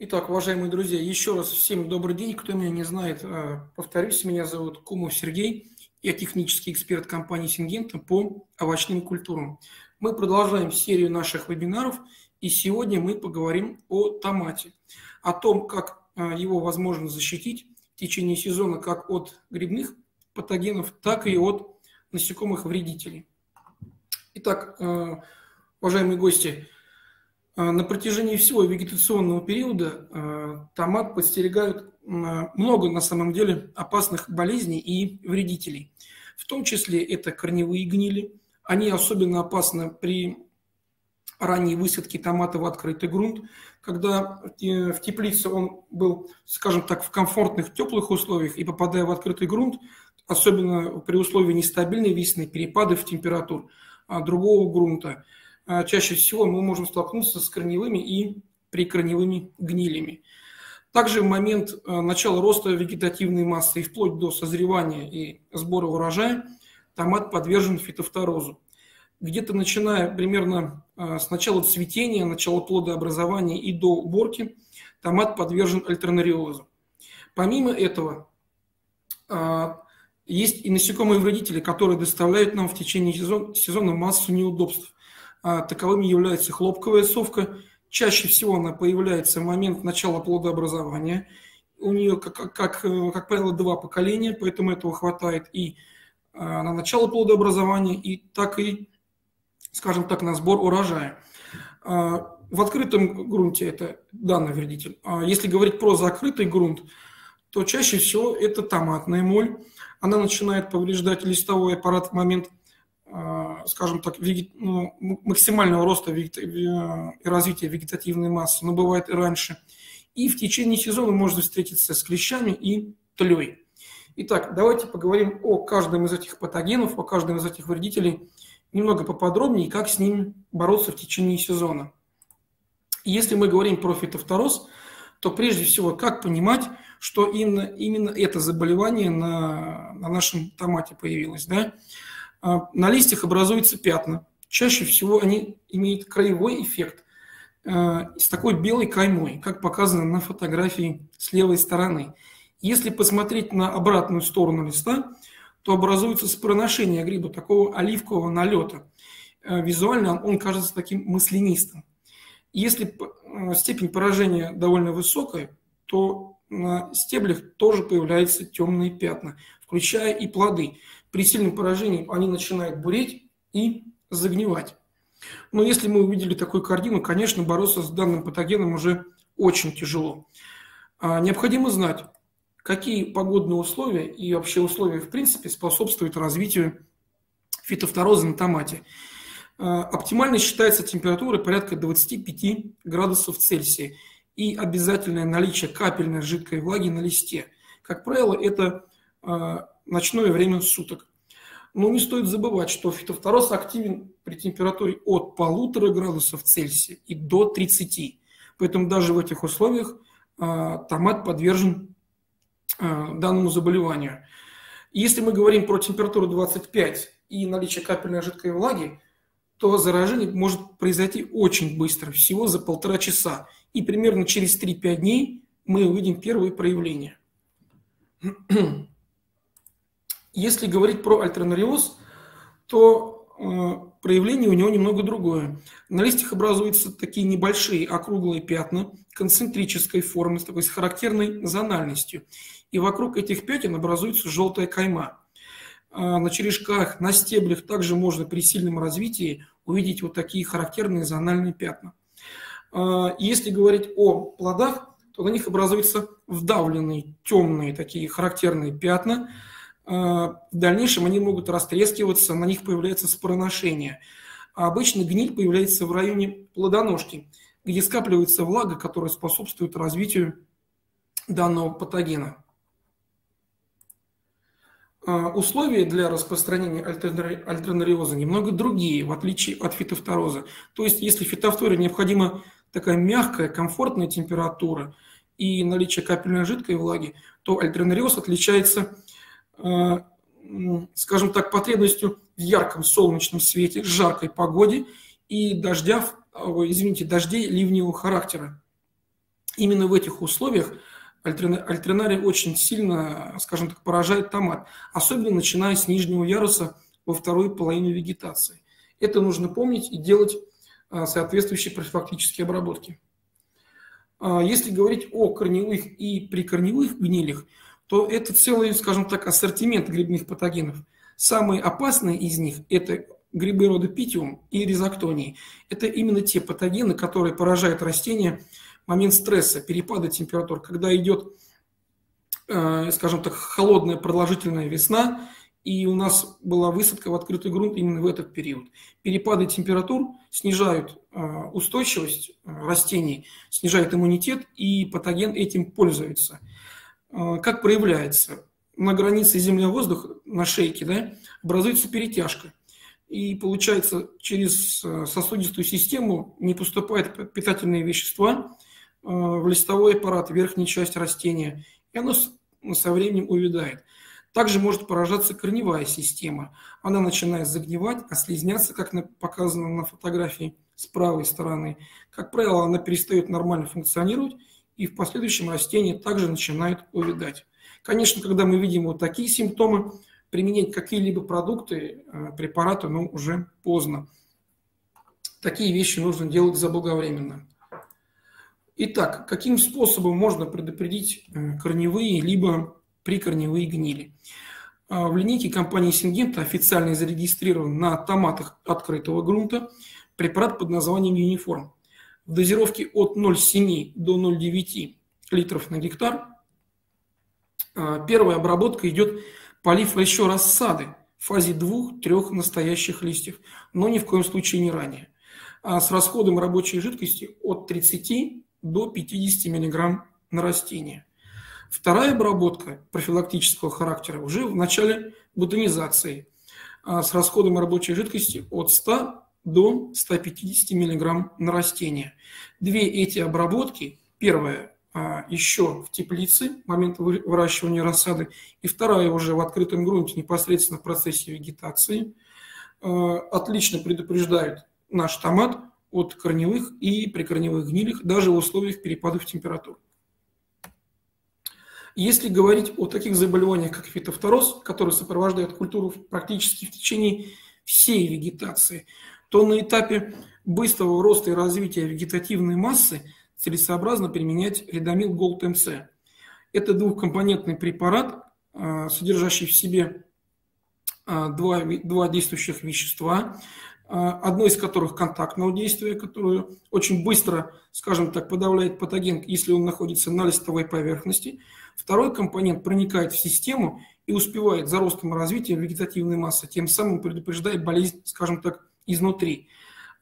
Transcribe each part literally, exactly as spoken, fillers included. Итак, уважаемые друзья, еще раз всем добрый день. Кто меня не знает, повторюсь, меня зовут Кумов Сергей. Я технический эксперт компании Syngenta по овощным культурам. Мы продолжаем серию наших вебинаров, и сегодня мы поговорим о томате, о том, как его возможно защитить в течение сезона как от грибных патогенов, так и от насекомых-вредителей. Итак, уважаемые гости, на протяжении всего вегетационного периода томат подстерегают много, на самом деле, опасных болезней и вредителей. В том числе это корневые гнили. Они особенно опасны при ранней высадке томата в открытый грунт, когда в теплице он был, скажем так, в комфортных теплых условиях, и попадая в открытый грунт, особенно при условии нестабильной весны, перепадов температур другого грунта, чаще всего мы можем столкнуться с корневыми и прикорневыми гнилями. Также в момент начала роста вегетативной массы и вплоть до созревания и сбора урожая томат подвержен фитофторозу. Где-то начиная примерно с начала цветения, начала плодообразования и до уборки томат подвержен альтернариозу. Помимо этого, есть и насекомые-вредители, которые доставляют нам в течение сезона массу неудобств. Таковыми является хлопковая совка. Чаще всего она появляется в момент начала плодообразования. У нее, как, как, как правило, два поколения, поэтому этого хватает и на начало плодообразования, и так и, скажем так, на сбор урожая. В открытом грунте это данный вредитель. Если говорить про закрытый грунт, то чаще всего это томатная моль. Она начинает повреждать листовой аппарат в момент, скажем так, максимального роста и развития вегетативной массы, но бывает и раньше. И в течение сезона можно встретиться с клещами и тлей. Итак, давайте поговорим о каждом из этих патогенов, о каждом из этих вредителей немного поподробнее, как с ними бороться в течение сезона. Если мы говорим про фитофтороз, то прежде всего, как понимать, что именно, именно это заболевание на, на нашем томате появилось, да? На листьях образуются пятна. Чаще всего они имеют краевой эффект с такой белой каймой, как показано на фотографии с левой стороны. Если посмотреть на обратную сторону листа, то образуется спороношение гриба, такого оливкового налета. Визуально он кажется таким маслянистым. Если степень поражения довольно высокая, то на стеблях тоже появляются темные пятна, включая и плоды. При сильном поражении они начинают буреть и загнивать. Но если мы увидели такую картину, конечно, бороться с данным патогеном уже очень тяжело. Необходимо знать, какие погодные условия и вообще условия в принципе способствуют развитию фитофтороза на томате. Оптимально считается температура порядка двадцати пяти градусов Цельсия и обязательное наличие капельной жидкой влаги на листе. Как правило, это ночное время суток. Но не стоит забывать, что фитофтороз активен при температуре от полутора градусов Цельсия и до тридцати. Поэтому даже в этих условиях томат подвержен данному заболеванию. Если мы говорим про температуру двадцать пять и наличие капельной жидкой влаги, то заражение может произойти очень быстро, всего за полтора часа. И примерно через три-пять дней мы увидим первые проявления. Если говорить про альтернариоз, то э, проявление у него немного другое. На листьях образуются такие небольшие округлые пятна концентрической формы, с такой с характерной зональностью. И вокруг этих пятен образуется желтая кайма. Э, на черешках, на стеблях также можно при сильном развитии увидеть вот такие характерные зональные пятна. Э, если говорить о плодах, то на них образуются вдавленные темные такие характерные пятна. В дальнейшем они могут растрескиваться, на них появляется спороношение. А обычно гниль появляется в районе плодоножки, где скапливается влага, которая способствует развитию данного патогена. Условия для распространения альтернариоза немного другие, в отличие от фитофтороза. То есть, если в фитофторе необходима такая мягкая, комфортная температура и наличие капельной жидкой влаги, то альтернариоз отличается, скажем так, потребностью в ярком солнечном свете, жаркой погоде и дождя, извините, дождей ливневого характера. именно в этих условиях альтернарий очень сильно, скажем так, поражает томат, особенно начиная с нижнего яруса во второй половине вегетации. Это нужно помнить и делать соответствующие профилактические обработки. Если говорить о корневых и прикорневых гнилях, то это целый, скажем так, ассортимент грибных патогенов. Самые опасные из них – это грибы рода питиум и ризоктонии. Это именно те патогены, которые поражают растения в момент стресса, перепада температур, когда идет, скажем так, холодная продолжительная весна, и у нас была высадка в открытый грунт именно в этот период. Перепады температур снижают устойчивость растений, снижают иммунитет, и патоген этим пользуется. Как проявляется? На границе земля-воздух, на шейке, да, образуется перетяжка. И получается, через сосудистую систему не поступают питательные вещества в листовой аппарат, верхнюю часть растения, и оно со временем увядает. Также может поражаться корневая система. Она начинает загнивать, ослизняться, как показано на фотографии с правой стороны. Как правило, она перестает нормально функционировать, и в последующем растение также начинает увядать. Конечно, когда мы видим вот такие симптомы, применять какие-либо продукты, препараты, ну, уже поздно. Такие вещи нужно делать заблаговременно. Итак, каким способом можно предупредить корневые либо прикорневые гнили? В линейке компании Syngenta официально зарегистрирован на томатах открытого грунта препарат под названием Юниформ. В дозировке от ноль целых семи десятых до ноль целых девяти десятых литров на гектар. Первая обработка идет полив еще рассады в фазе двух-трех настоящих листьев, но ни в коем случае не ранее. А с расходом рабочей жидкости от тридцати до пятидесяти мг на растение. Вторая обработка профилактического характера уже в начале бутонизации. А с расходом рабочей жидкости от ста до ста пятидесяти мг на растение. Две эти обработки, первая еще в теплице, в момент выращивания рассады, и вторая уже в открытом грунте, непосредственно в процессе вегетации, отлично предупреждают наш томат от корневых и прикорневых гнилей, даже в условиях перепадов температур. Если говорить о таких заболеваниях, как фитофтороз, который сопровождает культуру практически в течение всей вегетации, то на этапе быстрого роста и развития вегетативной массы целесообразно применять Ридомил Голд МЦ. Это двухкомпонентный препарат, содержащий в себе два, два действующих вещества, одно из которых контактного действия, которое очень быстро, скажем так, подавляет патоген, если он находится на листовой поверхности. Второй компонент проникает в систему и успевает за ростом и развитием вегетативной массы, тем самым предупреждая болезнь, скажем так, изнутри.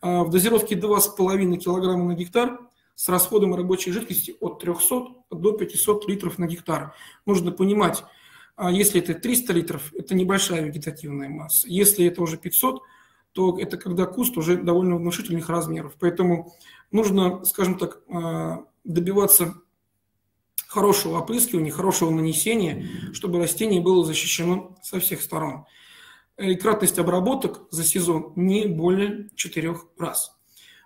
В дозировке два с половиной кг на гектар с расходом рабочей жидкости от трехсот до пятисот литров на гектар. Нужно понимать, если это триста литров, это небольшая вегетативная масса. Если это уже пятьсот, то это когда куст уже довольно внушительных размеров. Поэтому нужно, скажем так, добиваться хорошего опрыскивания, хорошего нанесения, чтобы растение было защищено со всех сторон. И кратность обработок за сезон не более четырёх раз.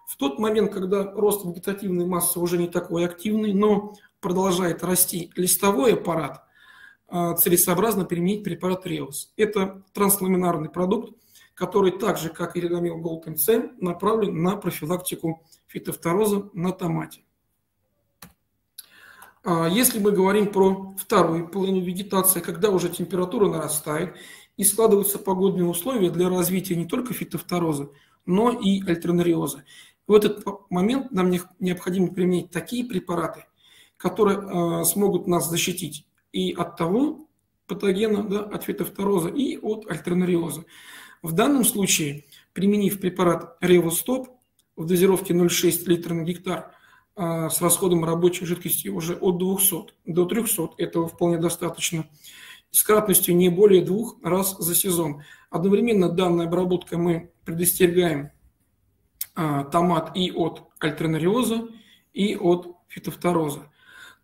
В тот момент, когда рост вегетативной массы уже не такой активный, но продолжает расти листовой аппарат, целесообразно применить препарат Реос. Это трансламинарный продукт, который так же, как и Ридомил Голд МЦ, направлен на профилактику фитофтороза на томате. Если мы говорим про вторую половину вегетации, когда уже температура нарастает и складываются погодные условия для развития не только фитофтороза, но и альтернариоза. В этот момент нам необходимо применить такие препараты, которые э, смогут нас защитить и от того патогена, да, от фитофтороза, и от альтернариоза. В данном случае, применив препарат RevoStop в дозировке ноль целых шесть десятых литра на гектар э, с расходом рабочей жидкости уже от двухсот до трехсот, этого вполне достаточно, с кратностью не более двух раз за сезон. Одновременно данной обработкой мы предостерегаем э, томат и от альтернариоза, и от фитофтороза.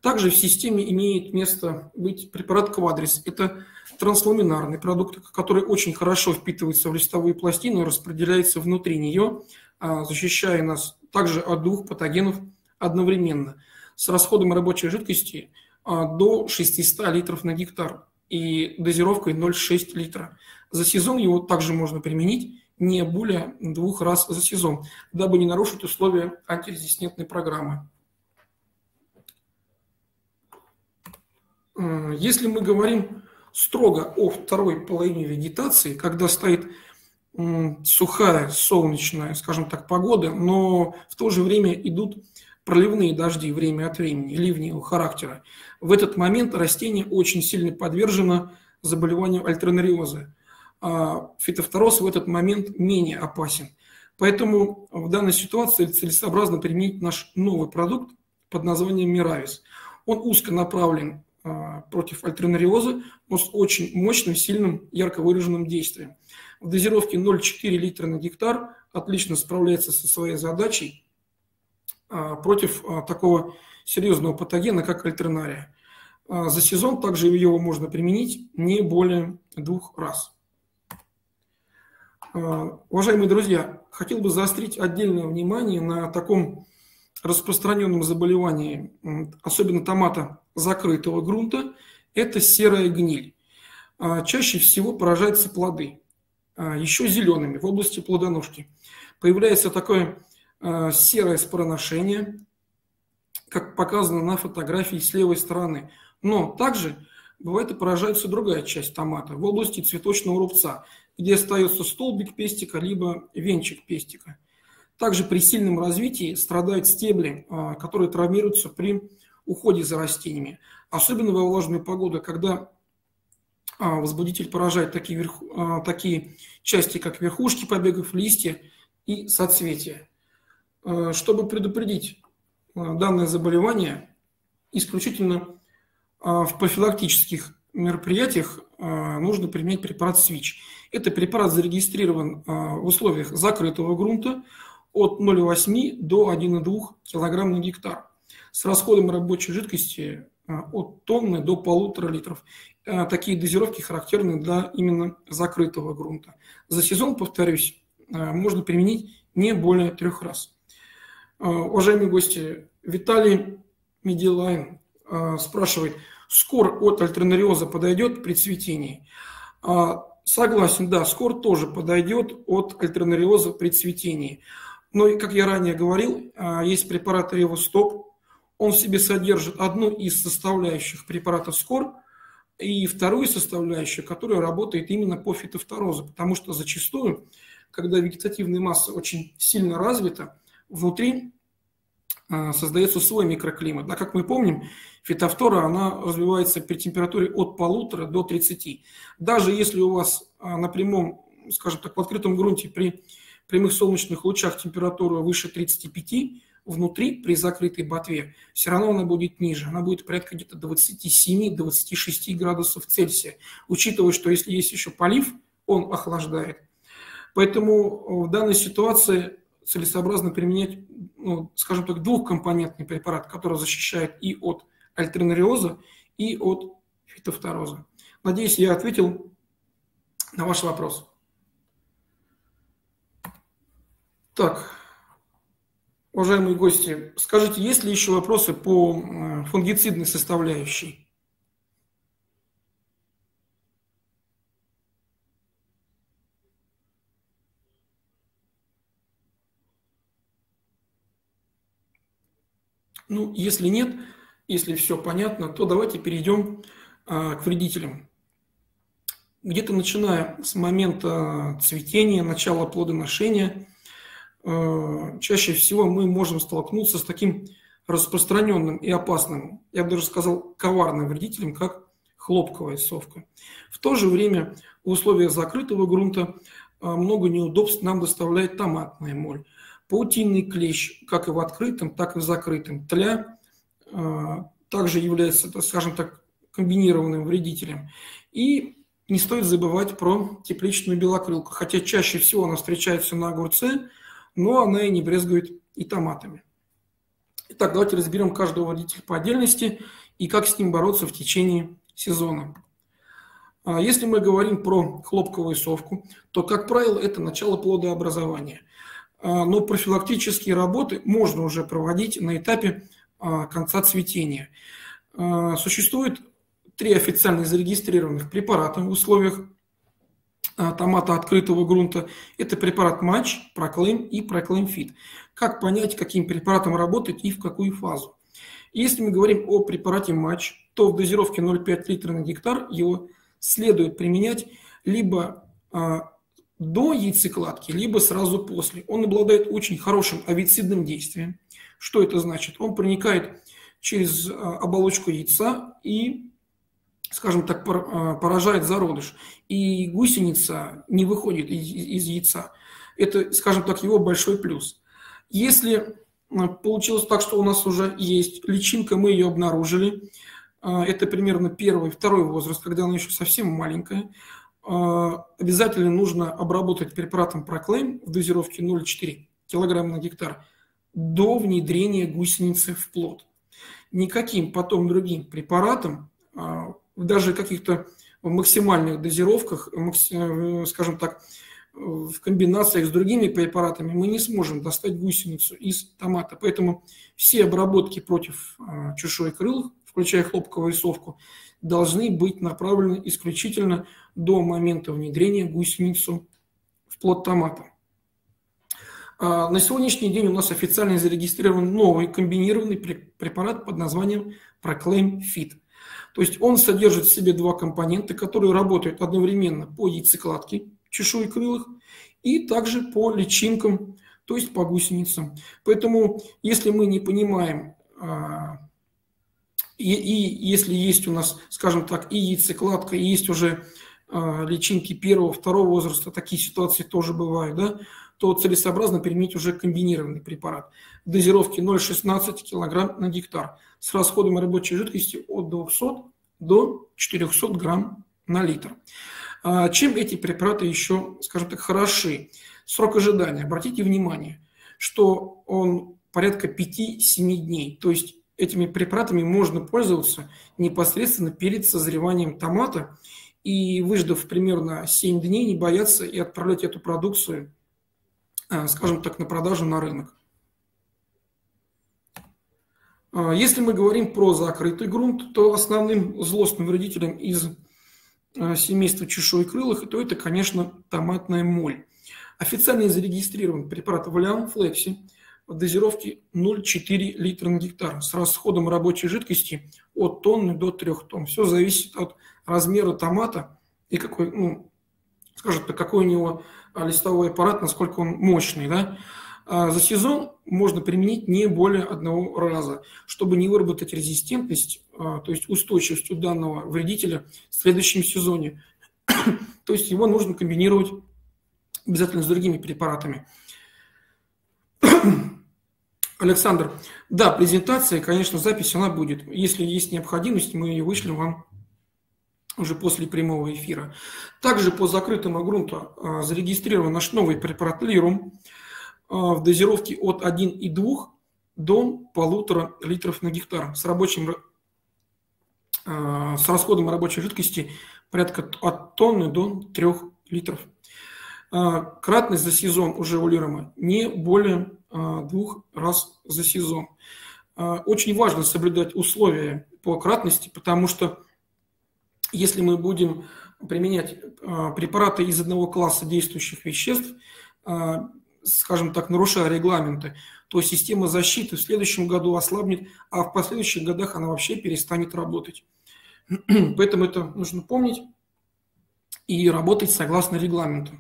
Также в системе имеет место быть препарат Квадрис. Это трансламинарный продукт, который очень хорошо впитывается в листовую пластину и распределяется внутри нее, э, защищая нас также от двух патогенов одновременно. с расходом рабочей жидкости до шестисот литров на гектар и дозировкой ноль целых шесть десятых литра. За сезон его также можно применить не более двух раз за сезон, дабы не нарушить условия антирезистентной программы. Если мы говорим строго о второй половине вегетации, когда стоит сухая, солнечная, скажем так, погода, но в то же время идут проливные дожди время от времени, ливни его характера, в этот момент растение очень сильно подвержено заболеванию альтернариоза. Фитофтороз в этот момент менее опасен. Поэтому в данной ситуации целесообразно применить наш новый продукт под названием Миравис. Он узко направлен против альтернариоза, но с очень мощным, сильным, ярко выраженным действием. В дозировке ноль целых четыре десятых литра на гектар отлично справляется со своей задачей против такого серьезного патогена, как альтернария. За сезон также его можно применить не более двух раз. Уважаемые друзья, хотел бы заострить отдельное внимание на таком распространенном заболевании, особенно томата закрытого грунта, это серая гниль. Чаще всего поражаются плоды, еще зелеными, в области плодоножки. Появляется такое серое спороношение, как показано на фотографии с левой стороны. Но также бывает и поражается другая часть томата, в области цветочного рубца, где остается столбик пестика, либо венчик пестика. Также при сильном развитии страдают стебли, которые травмируются при уходе за растениями. Особенно во влажную погоду, когда возбудитель поражает такие, верху, такие части, как верхушки побегов, листья и соцветия. Чтобы предупредить данное заболевание, исключительно в профилактических мероприятиях нужно применять препарат Switch. Это препарат зарегистрирован в условиях закрытого грунта от ноль целых восьми десятых до одной целой двух десятых килограмма на гектар с расходом рабочей жидкости от тонны до полутора литров. Такие дозировки характерны для именно закрытого грунта. За сезон, повторюсь, можно применить не более трех раз. Уважаемые гости, Виталий Медилайн спрашивает, скор от альтернариоза подойдет при цветении? Согласен, да, скор тоже подойдет от альтернариоза при цветении. Но, как я ранее говорил, есть препарат RevoStop. Он в себе содержит одну из составляющих препарата скор и вторую составляющую, которая работает именно по фитофторозу. Потому что зачастую, когда вегетативная масса очень сильно развита, внутри создается свой микроклимат. А как мы помним, фитофтора она развивается при температуре от полутора до тридцати. Даже если у вас на прямом, скажем так, в открытом грунте при прямых солнечных лучах температура выше тридцати пяти, внутри при закрытой ботве все равно она будет ниже. Она будет порядка где-то двадцати семи — двадцати шести градусов Цельсия, учитывая, что если есть еще полив, он охлаждает. Поэтому в данной ситуации целесообразно применять, ну, скажем так, двухкомпонентный препарат, который защищает и от альтернариоза, и от фитофтороза. Надеюсь, я ответил на ваш вопрос. Так, уважаемые гости, скажите, есть ли еще вопросы по фунгицидной составляющей? Ну, если нет, если все понятно, то давайте перейдем а, к вредителям. Где-то начиная с момента цветения, начала плодоношения, э, чаще всего мы можем столкнуться с таким распространенным и опасным, я бы даже сказал, коварным вредителем, как хлопковая совка. В то же время в условиях закрытого грунта э, много неудобств нам доставляет томатная моль. Паутинный клещ, как и в открытом, так и в закрытом. Тля э, также является, скажем так, комбинированным вредителем. И не стоит забывать про тепличную белокрылку, хотя чаще всего она встречается на огурце, но она и не брезгует и томатами. Итак, давайте разберем каждого вредителя по отдельности и как с ним бороться в течение сезона. Если мы говорим про хлопковую совку, то, как правило, это начало плодообразования. Но профилактические работы можно уже проводить на этапе конца цветения. Существует три официально зарегистрированных препарата в условиях томата открытого грунта. Это препарат матч, Proclaim и Proclaim Fit. Как понять, каким препаратом работать и в какую фазу? Если мы говорим о препарате матч, то в дозировке ноль целых пять десятых литра на гектар его следует применять либо до яйцекладки, либо сразу после. Он обладает очень хорошим овицидным действием. Что это значит? Он проникает через оболочку яйца и, скажем так, поражает зародыш. И гусеница не выходит из яйца. Это, скажем так, его большой плюс. Если получилось так, что у нас уже есть личинка, мы ее обнаружили. Это примерно первый, второй возраст, когда она еще совсем маленькая. Обязательно нужно обработать препаратом Proclaim в дозировке ноль целых четыре десятых килограмма на гектар до внедрения гусеницы в плод. Никаким потом другим препаратом, даже каких-то максимальных дозировках, скажем так, в комбинациях с другими препаратами мы не сможем достать гусеницу из томата. Поэтому все обработки против чешуекрылых, включая хлопковую совку, должны быть направлены исключительно до момента внедрения гусеницу в плод томата. На сегодняшний день у нас официально зарегистрирован новый комбинированный препарат под названием Proclaim Fit. То есть он содержит в себе два компонента, которые работают одновременно по яйцекладке чешуекрылых и также по личинкам, то есть по гусеницам. Поэтому, если мы не понимаем, и, и если есть у нас, скажем так, и яйцекладка, и есть уже личинки первого, второго возраста, такие ситуации тоже бывают, да, то целесообразно применить уже комбинированный препарат в дозировке ноль целых шестнадцать десятых килограмма на гектар с расходом рабочей жидкости от двухсот до четырёхсот грамм на литр. Чем эти препараты еще, скажем так, хороши? Срок ожидания. Обратите внимание, что он порядка пяти-семи дней. То есть этими препаратами можно пользоваться непосредственно перед созреванием томата и, выждав примерно семь дней, не бояться и отправлять эту продукцию, скажем так, на продажу на рынок. Если мы говорим про закрытый грунт, то основным злостным вредителем из семейства чешуекрылых, то это, конечно, томатная моль. Официально зарегистрирован препарат Волиан Флекси в дозировке ноль целых четыре десятых литра на гектар с расходом рабочей жидкости от тонны до трёх тонн. Все зависит от размера томата и какой, ну, скажем так, какой у него листовой аппарат, насколько он мощный, да? За сезон можно применить не более одного раза, чтобы не выработать резистентность, то есть устойчивость у данного вредителя в следующем сезоне. То есть его нужно комбинировать обязательно с другими препаратами. Александр, да, презентация, конечно, запись она будет. Если есть необходимость, мы ее вышлем вам уже после прямого эфира. Также по закрытому грунту зарегистрирован наш новый препарат Лирум в дозировке от одного и двух до полутора литров на гектар с, рабочим, с расходом рабочей жидкости порядка от тонны до трёх литров. Кратность за сезон уже у Лирума не более двух раз за сезон. Очень важно соблюдать условия по кратности, потому что если мы будем применять препараты из одного класса действующих веществ, скажем так, нарушая регламенты, то система защиты в следующем году ослабнет, а в последующих годах она вообще перестанет работать. Поэтому это нужно помнить и работать согласно регламенту.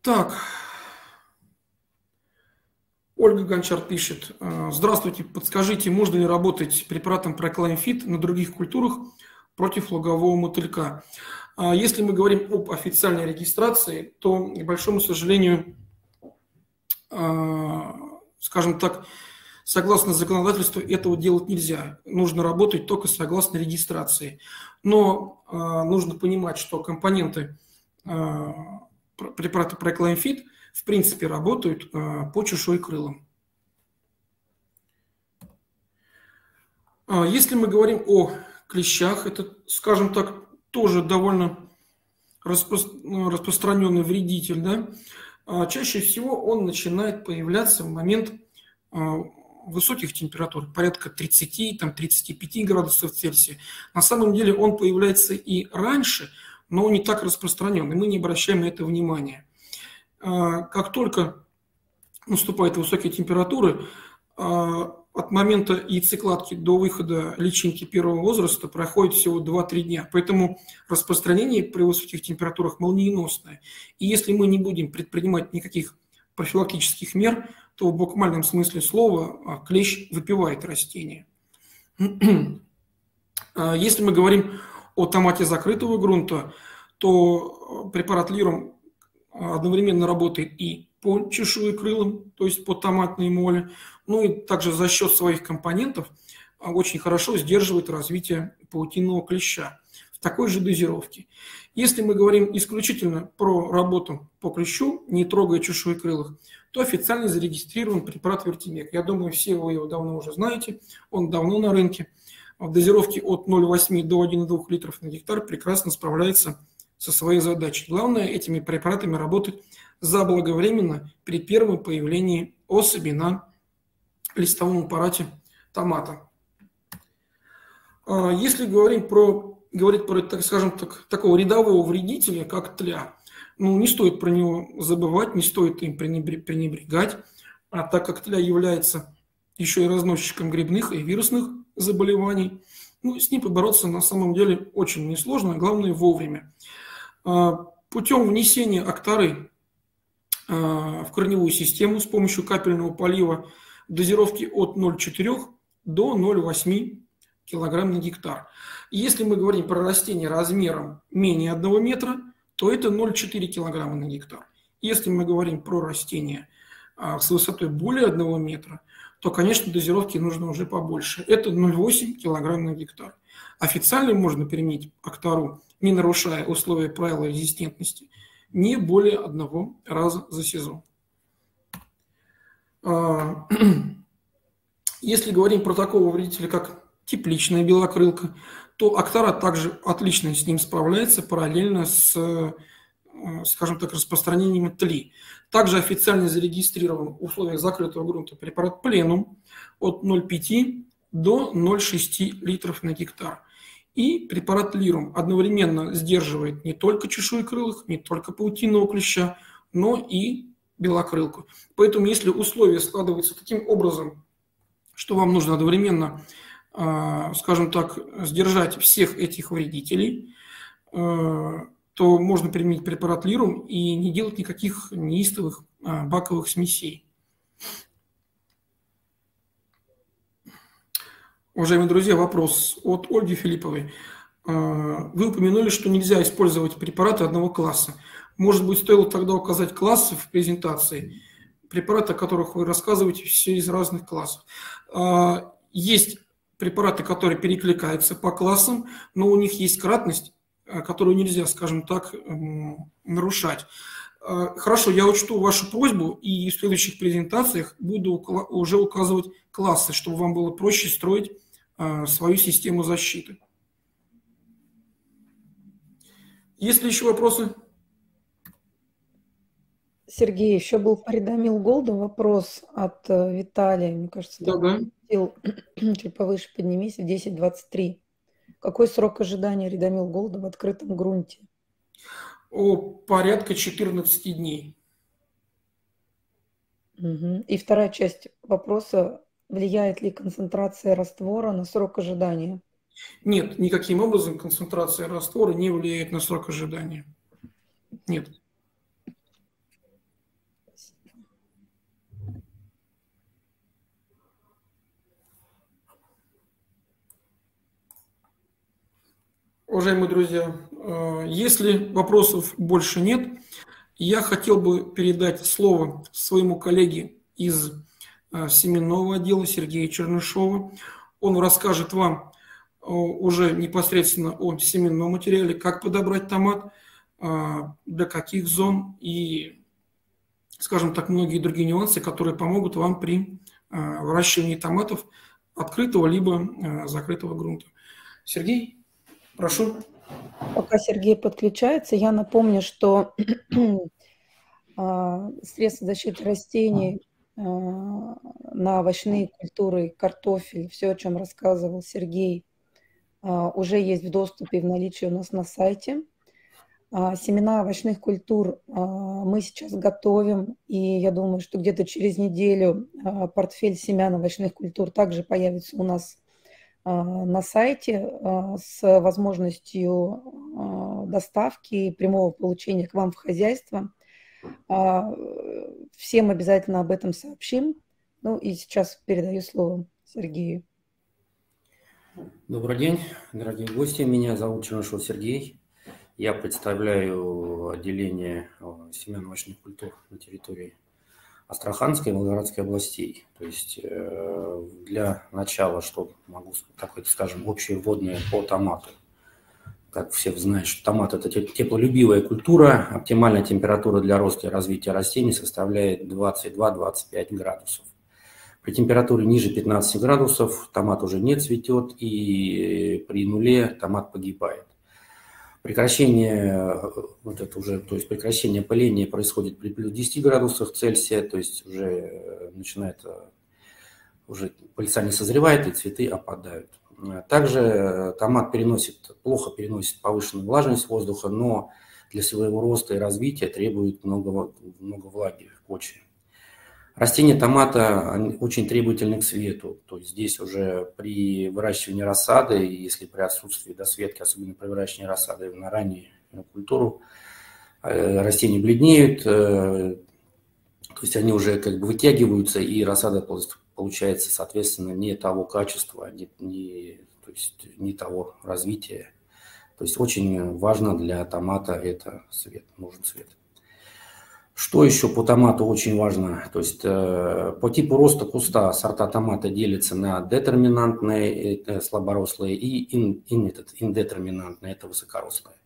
Так, Ольга Гончар пишет: здравствуйте, подскажите, можно ли работать препаратом Proclaim Fit на других культурах против лугового мотылька? Если мы говорим об официальной регистрации, то, к большому сожалению, скажем так, согласно законодательству этого делать нельзя. Нужно работать только согласно регистрации. Но нужно понимать, что компоненты препарата Proclaim Fit в принципе работают по чешуекрылым. Если мы говорим о клещах, это, скажем так, тоже довольно распро... распространенный вредитель, да? Чаще всего он начинает появляться в момент высоких температур, порядка тридцати-тридцати пяти градусов Цельсия. На самом деле он появляется и раньше, но не так распространен, и мы не обращаем на это внимания. Как только наступают высокие температуры, от момента яйцекладки до выхода личинки первого возраста проходит всего два-три дня. Поэтому распространение при высоких температурах молниеносное. И если мы не будем предпринимать никаких профилактических мер, то в буквальном смысле слова клещ выпивает растение. Если мы говорим о томате закрытого грунта, то препарат Лирум одновременно работает и по чешуекрылым, то есть по томатной моле, ну и также за счет своих компонентов очень хорошо сдерживает развитие паутинного клеща в такой же дозировке. Если мы говорим исключительно про работу по клещу, не трогая чешуекрылых, то официально зарегистрирован препарат Вертимек. Я думаю, все вы его давно уже знаете, он давно на рынке. В дозировке от ноль целых восьми десятых до одного целых двух десятых литров на гектар прекрасно справляется со своей задачей. Главное этими препаратами работать заблаговременно при первом появлении особи на листовом аппарате томата. Если говорим про, говорить про, так скажем так, такого рядового вредителя, как тля, ну, не стоит про него забывать, не стоит им пренебрегать, а так как тля является еще и разносчиком грибных и вирусных заболеваний, ну, с ним побороться на самом деле очень несложно, а главное вовремя. Путем внесения актары в корневую систему с помощью капельного полива дозировки от ноль целых четырех десятых до ноль целых восьми десятых кг на гектар. Если мы говорим про растение размером менее одного метра, то это ноль целых четыре десятых кг на гектар. Если мы говорим про растение с высотой более одного метра, то, конечно, дозировки нужно уже побольше. Это ноль целых восемь десятых кг на гектар. Официально можно применить актару, не нарушая условия правила резистентности, не более одного раза за сезон. Если говорим про такого вредителя, как тепличная белокрылка, то актара также отлично с ним справляется параллельно с, скажем так, распространением тли. Также официально зарегистрирован в условиях закрытого грунта препарат Пленум от ноль целых пяти десятых до ноль целых шести десятых литров на гектар. И препарат Лирум одновременно сдерживает не только чешуекрылых, не только паутинного клеща, но и белокрылку. Поэтому если условия складываются таким образом, что вам нужно одновременно, скажем так, сдержать всех этих вредителей, то можно применить препарат Лирум и не делать никаких неистовых баковых смесей. Уважаемые друзья, вопрос от Ольги Филипповой. Вы упомянули, что нельзя использовать препараты одного класса. Может быть, стоило тогда указать классы в презентации, препараты, о которых вы рассказываете, все из разных классов. Есть препараты, которые перекликаются по классам, но у них есть кратность, которую нельзя, скажем так, нарушать. Хорошо, я учту вашу просьбу и в следующих презентациях буду уже указывать классы, чтобы вам было проще строить свою систему защиты. Есть ли еще вопросы? Сергей, еще был по Ридомил Голду вопрос от Виталия. Мне кажется, да-да. Чуть повыше поднимись, в десять двадцать три. Какой срок ожидания Ридомил Голда в открытом грунте? О, порядка четырнадцати дней. Угу. И вторая часть вопроса. Влияет ли концентрация раствора на срок ожидания? Нет, никаким образом концентрация раствора не влияет на срок ожидания. Нет. Уважаемые друзья, если вопросов больше нет, я хотел бы передать слово своему коллеге из семенного отдела Сергею Чернышову. Он расскажет вам уже непосредственно о семенном материале, как подобрать томат, для каких зон и, скажем так, многие другие нюансы, которые помогут вам при выращивании томатов открытого либо закрытого грунта. Сергей? Прошу. Пока Сергей подключается, я напомню, что средства защиты растений на овощные культуры, картофель, все, о чем рассказывал Сергей, уже есть в доступе, в наличии у нас на сайте. Семена овощных культур мы сейчас готовим, и я думаю, что где-то через неделю портфель семян овощных культур также появится у нас на сайте с возможностью доставки и прямого получения к вам в хозяйство. Всем обязательно об этом сообщим. Ну и сейчас передаю слово Сергею. Добрый день, дорогие гости. Меня зовут Чернышов Сергей. Я представляю отделение семян овощных культур на территории Астраханской и Волгоградской областей. То есть для начала, что могу сказать, скажем, общие вводные по томату. Как все знают, что томат – это теплолюбивая культура. Оптимальная температура для роста и развития растений составляет двадцать два — двадцать пять градусов. При температуре ниже пятнадцати градусов томат уже не цветет, и при нуле томат погибает. Прекращение, вот это уже, то есть прекращение пыления происходит при плюс десяти градусах Цельсия, то есть уже начинает, уже пыльца не созревает, и цветы опадают. Также томат переносит, плохо переносит повышенную влажность воздуха, но для своего роста и развития требует много, много влаги в почве. Растения томата очень требовательны к свету, то есть здесь уже при выращивании рассады, если при отсутствии досветки, особенно при выращивании рассады на раннюю культуру, растения бледнеют, то есть они уже как бы вытягиваются, и рассада получается, соответственно, не того качества, не, не, то есть не того развития. То есть очень важно для томата это свет, нужен свет. Что еще по томату очень важно? То есть э, по типу роста куста сорта томата делятся на детерминантные, это слаборослые, и ин, ин, этот, индетерминантные, это высокорослые.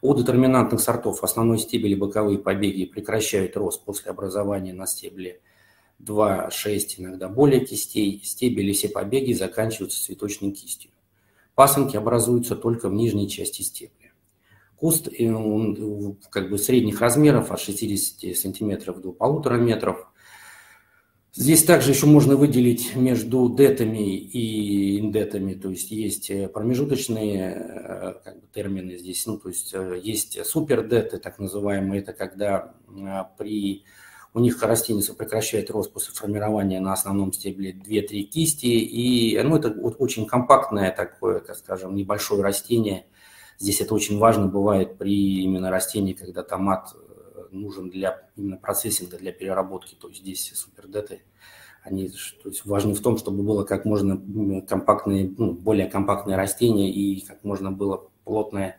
У детерминантных сортов основной стебель и боковые побеги прекращают рост после образования на стебле два — шесть, иногда более кистей. Стебель и все побеги заканчиваются цветочной кистью. Пасынки образуются только в нижней части стебля. Куст как бы средних размеров, от шестидесяти сантиметров до полутора метров. Здесь также еще можно выделить между детами и индетами, то есть есть промежуточные как бы, термины здесь, ну, то есть есть супердеты, так называемые, это когда при, у них растение прекращает рост после формирования на основном стебле две-три кисти, и ну, это очень компактное такое, так скажем, небольшое растение. Здесь это очень важно бывает при именно растении, когда томат нужен для именно процессинга, для переработки. То есть здесь супердеты, они то есть, важны в том, чтобы было как можно компактные, ну, более компактные растения и как можно было плотное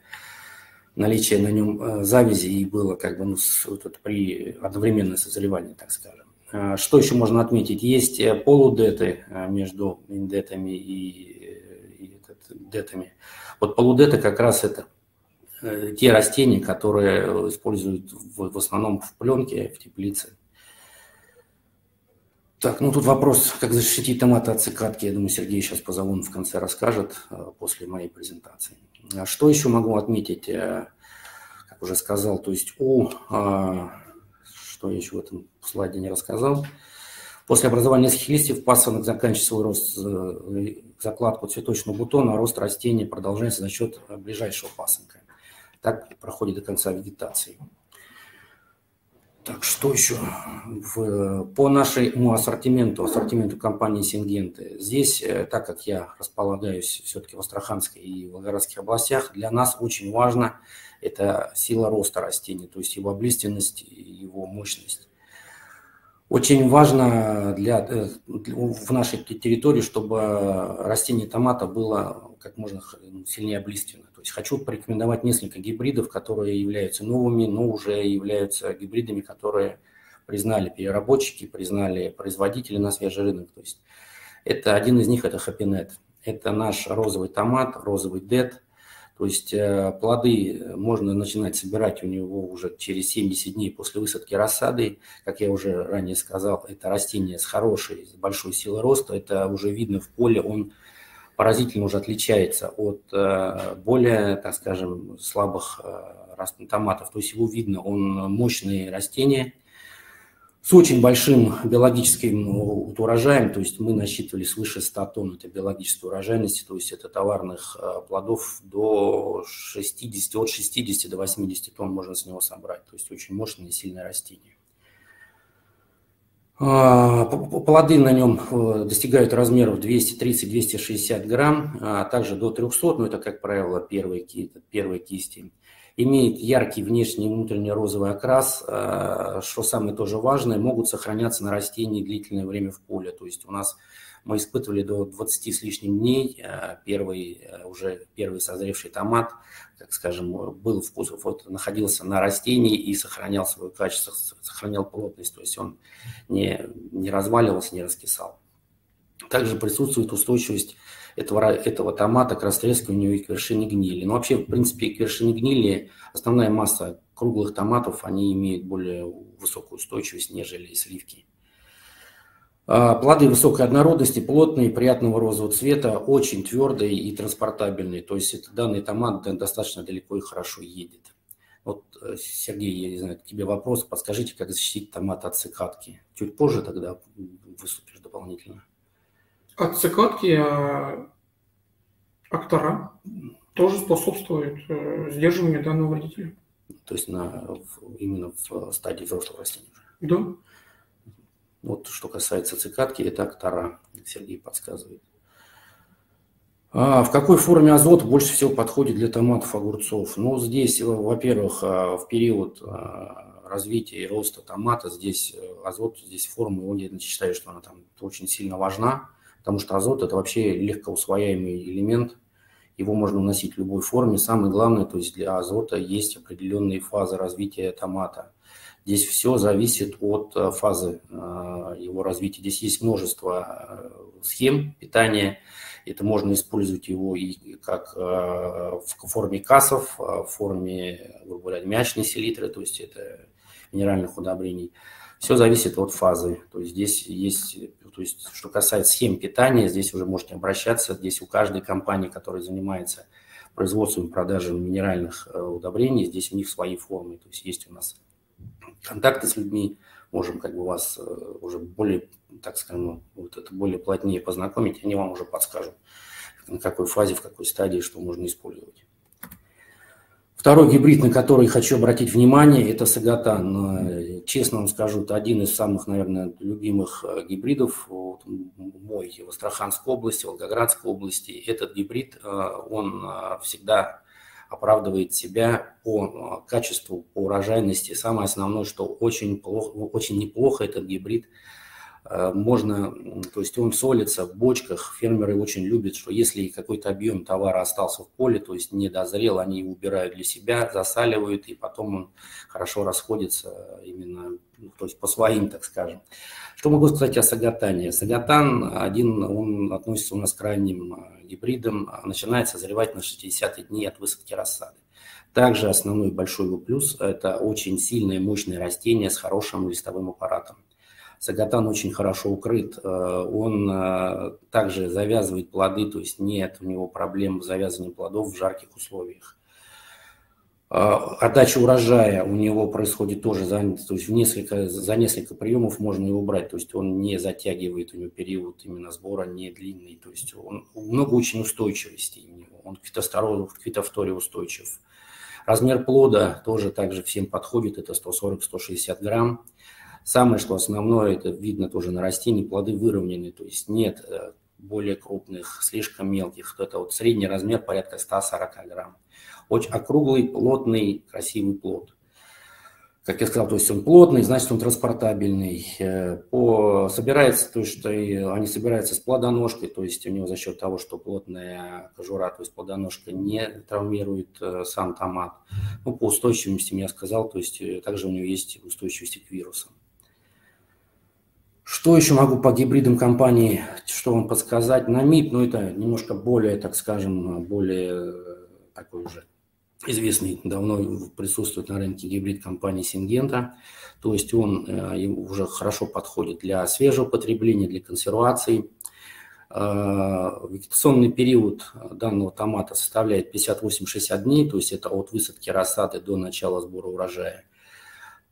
наличие на нем завязи и было как бы ну, вот это при одновременном созревании, так скажем. Что еще можно отметить? Есть полудеты между индетами и детами. Вот полудеты как раз это те растения, которые используют в основном в пленке, в теплице. Так, ну тут вопрос, как защитить томаты от цикадки. Я думаю, Сергей сейчас позову, он в конце расскажет после моей презентации. Что еще могу отметить, как уже сказал, то есть у... Что я еще в этом слайде не рассказал. После образования нескольких листьев пасынок заканчивает свой рост, закладку цветочного бутона, а рост растения продолжается за счет ближайшего пасынка. Так проходит до конца вегетации. Так, что еще? В, по нашему ассортименту, ассортименту компании Syngenta. Здесь, так как я располагаюсь все-таки в Астраханской и Волгоградских областях, для нас очень важно это сила роста растения, то есть его облиственность, его мощность. Очень важно для, для, в нашей территории, чтобы растение томата было как можно сильнее облиственно. То есть хочу порекомендовать несколько гибридов, которые являются новыми, но уже являются гибридами, которые признали переработчики, признали производители на свежий рынок. То есть это один из них – это HappyNet. Это наш розовый томат, розовый дет. То есть плоды можно начинать собирать у него уже через семьдесят дней после высадки рассады. Как я уже ранее сказал, это растение с хорошей, с большой силой роста. Это уже видно в поле, он поразительно уже отличается от более, так скажем, слабых томатов. То есть его видно, он мощные растения. с очень большим биологическим урожаем, то есть мы насчитывали свыше ста тонн, это биологической урожайности, то есть это товарных плодов до шестидесяти, от шестидесяти до восьмидесяти тонн можно с него собрать, то есть очень мощное и сильное растение. Плоды на нем достигают размеров двести тридцать — двести шестьдесят грамм, а также до трёхсот, но это, как правило, первые, первые кисти. Имеет яркий внешний и внутренний розовый окрас, что самое тоже важное, могут сохраняться на растении длительное время в поле. То есть у нас мы испытывали до двадцати с лишним дней первый, уже первый созревший томат, так скажем, был вкус, вот находился на растении и сохранял свое качество, сохранял плотность, то есть он не, не разваливался, не раскисал. Также присутствует устойчивость этого, этого томата к растрескиванию и к вершине гнили. Но вообще, в принципе, к вершине гнили основная масса круглых томатов, они имеют более высокую устойчивость, нежели сливки. Плоды высокой однородности, плотные, приятного розового цвета, очень твердые и транспортабельные. То есть это, данный томат достаточно далеко и хорошо едет. Вот, Сергей, я не знаю, к тебе вопрос. Подскажите, как защитить томат от цикадки? Чуть позже тогда выступишь дополнительно. От цикадки Актара тоже способствует сдерживанию данного вредителя. То есть на, именно в стадии взрослого растения? Да. Вот что касается цикадки, это Актара, Сергей подсказывает. А в какой форме азот больше всего подходит для томатов, огурцов? Ну, здесь, во-первых, в период развития и роста томата, здесь азот, здесь форма, я считаю, что она там очень сильно важна. Потому что азот – это вообще легкоусвояемый элемент, его можно вносить в любой форме. Самое главное, то есть для азота есть определенные фазы развития томата. Здесь все зависит от фазы его развития. Здесь есть множество схем питания. Это можно использовать его и как в форме кассов, в форме, грубо говоря, мячной селитры, то есть это минеральных удобрений. Все зависит от фазы. То есть здесь есть, то есть, что касается схем питания, здесь уже можете обращаться. Здесь у каждой компании, которая занимается производством и продажей минеральных удобрений, здесь у них свои формы. То есть есть у нас контакты с людьми, можем как бы вас уже более, так скажем, вот это более плотнее познакомить, они вам уже подскажут, на какой фазе, в какой стадии, что можно использовать. Второй гибрид, на который хочу обратить внимание, это Сагатан. Честно вам скажу, это один из самых, наверное, любимых гибридов вот, мой в Астраханской области, Волгоградской области. Этот гибрид, он всегда оправдывает себя по качеству, по урожайности. Самое основное, что очень, плохо, очень неплохо этот гибрид. Можно, то есть он солится в бочках, фермеры очень любят, что если какой-то объем товара остался в поле, то есть не дозрел, они его убирают для себя, засаливают, и потом он хорошо расходится именно, то есть по своим, так скажем. Что могу сказать о Сагатане? Сагатан один, он относится у нас к ранним гибридам, начинает созревать на шестидесятые дни от высадки рассады. Также основной большой его плюс – это очень сильное мощное растение с хорошим листовым аппаратом. Сагатан очень хорошо укрыт, он также завязывает плоды, то есть нет у него проблем с завязыванием плодов в жарких условиях. Отдача урожая у него происходит тоже, за, то есть в несколько, за несколько приемов можно его брать, то есть он не затягивает, у него период именно сбора не длинный, то есть он, много очень устойчивости у него, он к фитофторе устойчив. Размер плода тоже также всем подходит, это сто сорок — сто шестьдесят грамм. Самое, что основное, это видно тоже на растении, плоды выровнены, то есть нет более крупных, слишком мелких. Это вот средний размер порядка ста сорока грамм. Очень округлый, плотный, красивый плод. Как я сказал, то есть он плотный, значит он транспортабельный. По, собирается, то есть они собираются с плодоножкой, то есть у него за счет того, что плотная кожура, то есть плодоножка не травмирует сам томат. Ну, по устойчивости я сказал, то есть также у него есть устойчивость к вирусам. Что еще могу по гибридам компании, что вам подсказать? На МИП, ну это немножко более, так скажем, более такой уже известный, давно присутствует на рынке гибрид компании Syngenta. То есть он уже хорошо подходит для свежего потребления, для консервации. Вегетационный период данного томата составляет пятьдесят восемь — шестьдесят дней, то есть это от высадки рассады до начала сбора урожая.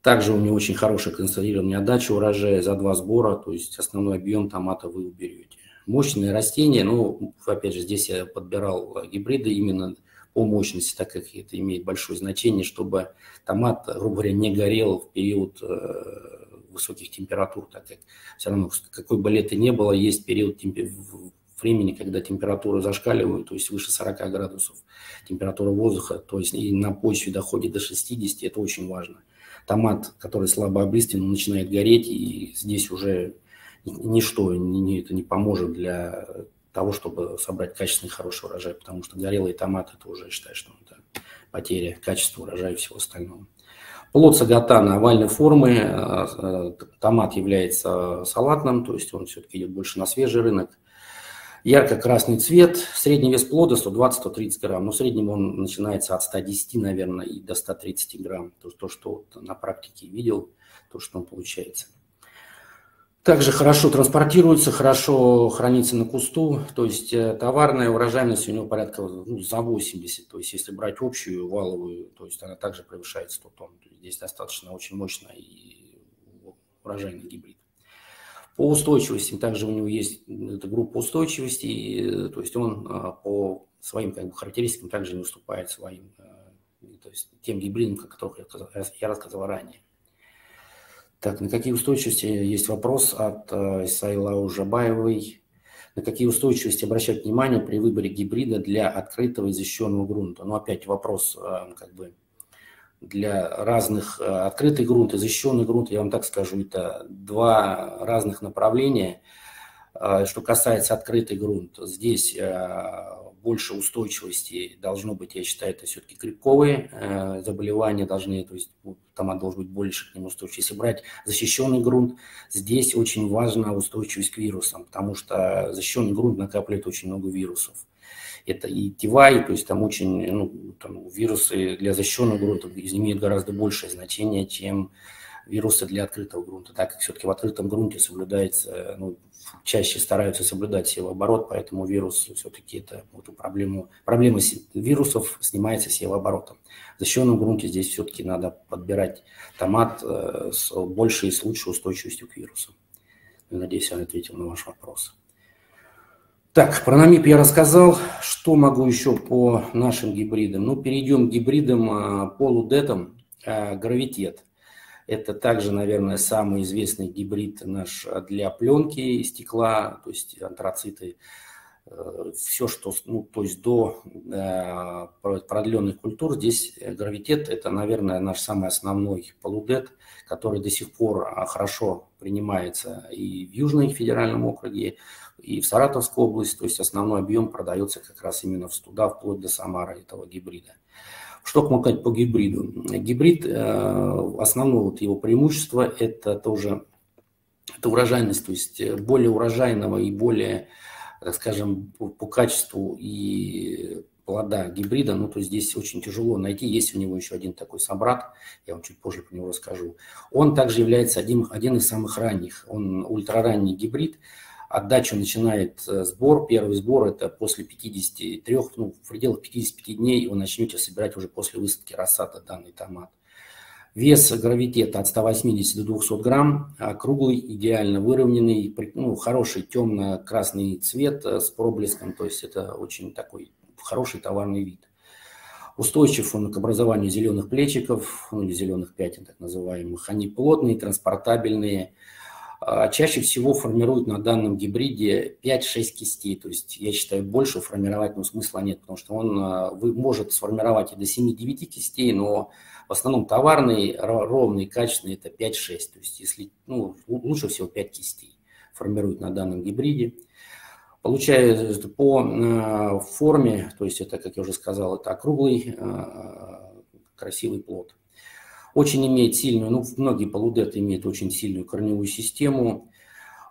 Также у меня очень хорошая концентрированная отдача урожая за два сбора, то есть основной объем томата вы уберете. Мощные растения, ну, опять же, здесь я подбирал гибриды именно по мощности, так как это имеет большое значение, чтобы томат, грубо говоря, не горел в период высоких температур, так как все равно, какой бы лето ни было, есть период времени, когда температура зашкаливает, то есть выше сорока градусов, температура воздуха, то есть и на почве доходит до шестидесяти, это очень важно. Томат, который слабо облиствен, начинает гореть, и здесь уже ничто не, это не поможет для того, чтобы собрать качественный, хороший урожай, потому что горелый томат – это уже, считаю, что это потеря качества урожая и всего остального. Плод сагатана овальной формы, томат является салатным, то есть он все-таки идет больше на свежий рынок. Ярко-красный цвет, средний вес плода сто двадцать — сто тридцать грамм, но в среднем он начинается от ста десяти, наверное, и до ста тридцати грамм. То, то что вот на практике видел, то, что он получается. Также хорошо транспортируется, хорошо хранится на кусту, то есть товарная урожайность у него порядка ну, за восемьдесят, то есть если брать общую валовую, то есть она также превышает сто тонн. Здесь достаточно очень мощный и урожайный гибрид. По устойчивости, также у него есть эта группа устойчивости, и, то есть он по своим как бы, характеристикам также не уступает своим, то есть тем гибридам, о которых я, я рассказывал ранее. Так, на какие устойчивости есть вопрос от э, Саилау Жабаевой. На какие устойчивости обращать внимание при выборе гибрида для открытого и защищенного грунта? Ну, опять вопрос э, как бы для разных э, открытый грунт и защищенный грунт, я вам так скажу, это два разных направления. Э, что касается открытый грунт, здесь э, больше устойчивости должно быть, я считаю, это все-таки грибковые э, заболевания должны, то есть томат должен быть больше к нему устойчивый. Если брать защищенный грунт, здесь очень важна устойчивость к вирусам, потому что защищенный грунт накапливает очень много вирусов. Это и тивай, то есть там очень, ну, там вирусы для защищенного грунта имеют гораздо большее значение, чем вирусы для открытого грунта, так как все-таки в открытом грунте соблюдается, ну, чаще стараются соблюдать севооборот, поэтому вирус все-таки это вот, проблему, проблема вирусов снимается севооборотом. В защищенном грунте здесь все-таки надо подбирать томат с большей и с лучшей устойчивостью к вирусам. Надеюсь, я ответил на ваш вопрос. Так, про МИП я рассказал. Что могу еще по нашим гибридам? Ну, перейдем к гибридам полудетам. Гравитет. Это также, наверное, самый известный гибрид наш для пленки, стекла, то есть антрациты. Все, что ну, то есть до продленных культур, здесь гравитет – это, наверное, наш самый основной полудет, который до сих пор хорошо принимается и в Южном федеральном округе, и в Саратовской области. То есть основной объем продается как раз именно туда, вплоть до Самары этого гибрида. Что можно сказать по гибриду? Гибрид, основное вот его преимущество – это тоже это урожайность, то есть более урожайного и более, так скажем, по, по качеству и плода гибрида, ну, то есть здесь очень тяжело найти. Есть у него еще один такой собрат, я вам чуть позже про него расскажу. Он также является одним, один из самых ранних, он ультраранний гибрид. Отдачу начинает сбор, первый сбор это после пятидесяти трёх, ну, в пределах пятидесяти пяти дней его начнете собирать уже после высадки рассада данный томат. Вес гравитета от ста восьмидесяти до двухсот грамм, круглый, идеально выровненный, ну, хороший темно-красный цвет с проблеском, то есть это очень такой хороший товарный вид. Устойчив он к образованию зеленых плечиков, ну, или зеленых пятен так называемых, они плотные, транспортабельные. Чаще всего формируют на данном гибриде пять-шесть кистей, то есть я считаю, больше формировать ну, смысла нет, потому что он вы, может сформировать и до семи-девяти кистей, но в основном товарный, ровный, качественный это пять-шесть, то есть если, ну, лучше всего пять кистей формируют на данном гибриде. Получая по форме, то есть это, как я уже сказал, это округлый, красивый плод. Очень имеет сильную, ну, многие полудеты имеют очень сильную корневую систему.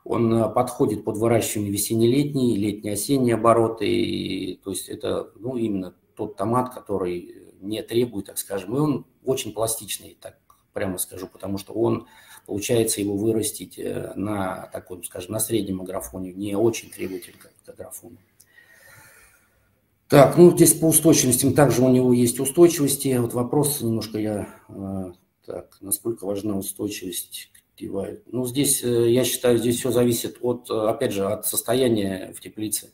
Он подходит под выращивание весенне-летний, летне-осенний обороты. И, то есть это, ну, именно тот томат, который не требует, так скажем. И он очень пластичный, так прямо скажу, потому что он, получается, его вырастить на таком, скажем, на среднем агрофоне, не очень требователь к агрофону. Так, ну здесь по устойчивостям также у него есть устойчивости. Вот вопрос немножко я э, Так, насколько важна устойчивость актива? Ну, здесь, я считаю, здесь все зависит от, опять же, от состояния в теплице.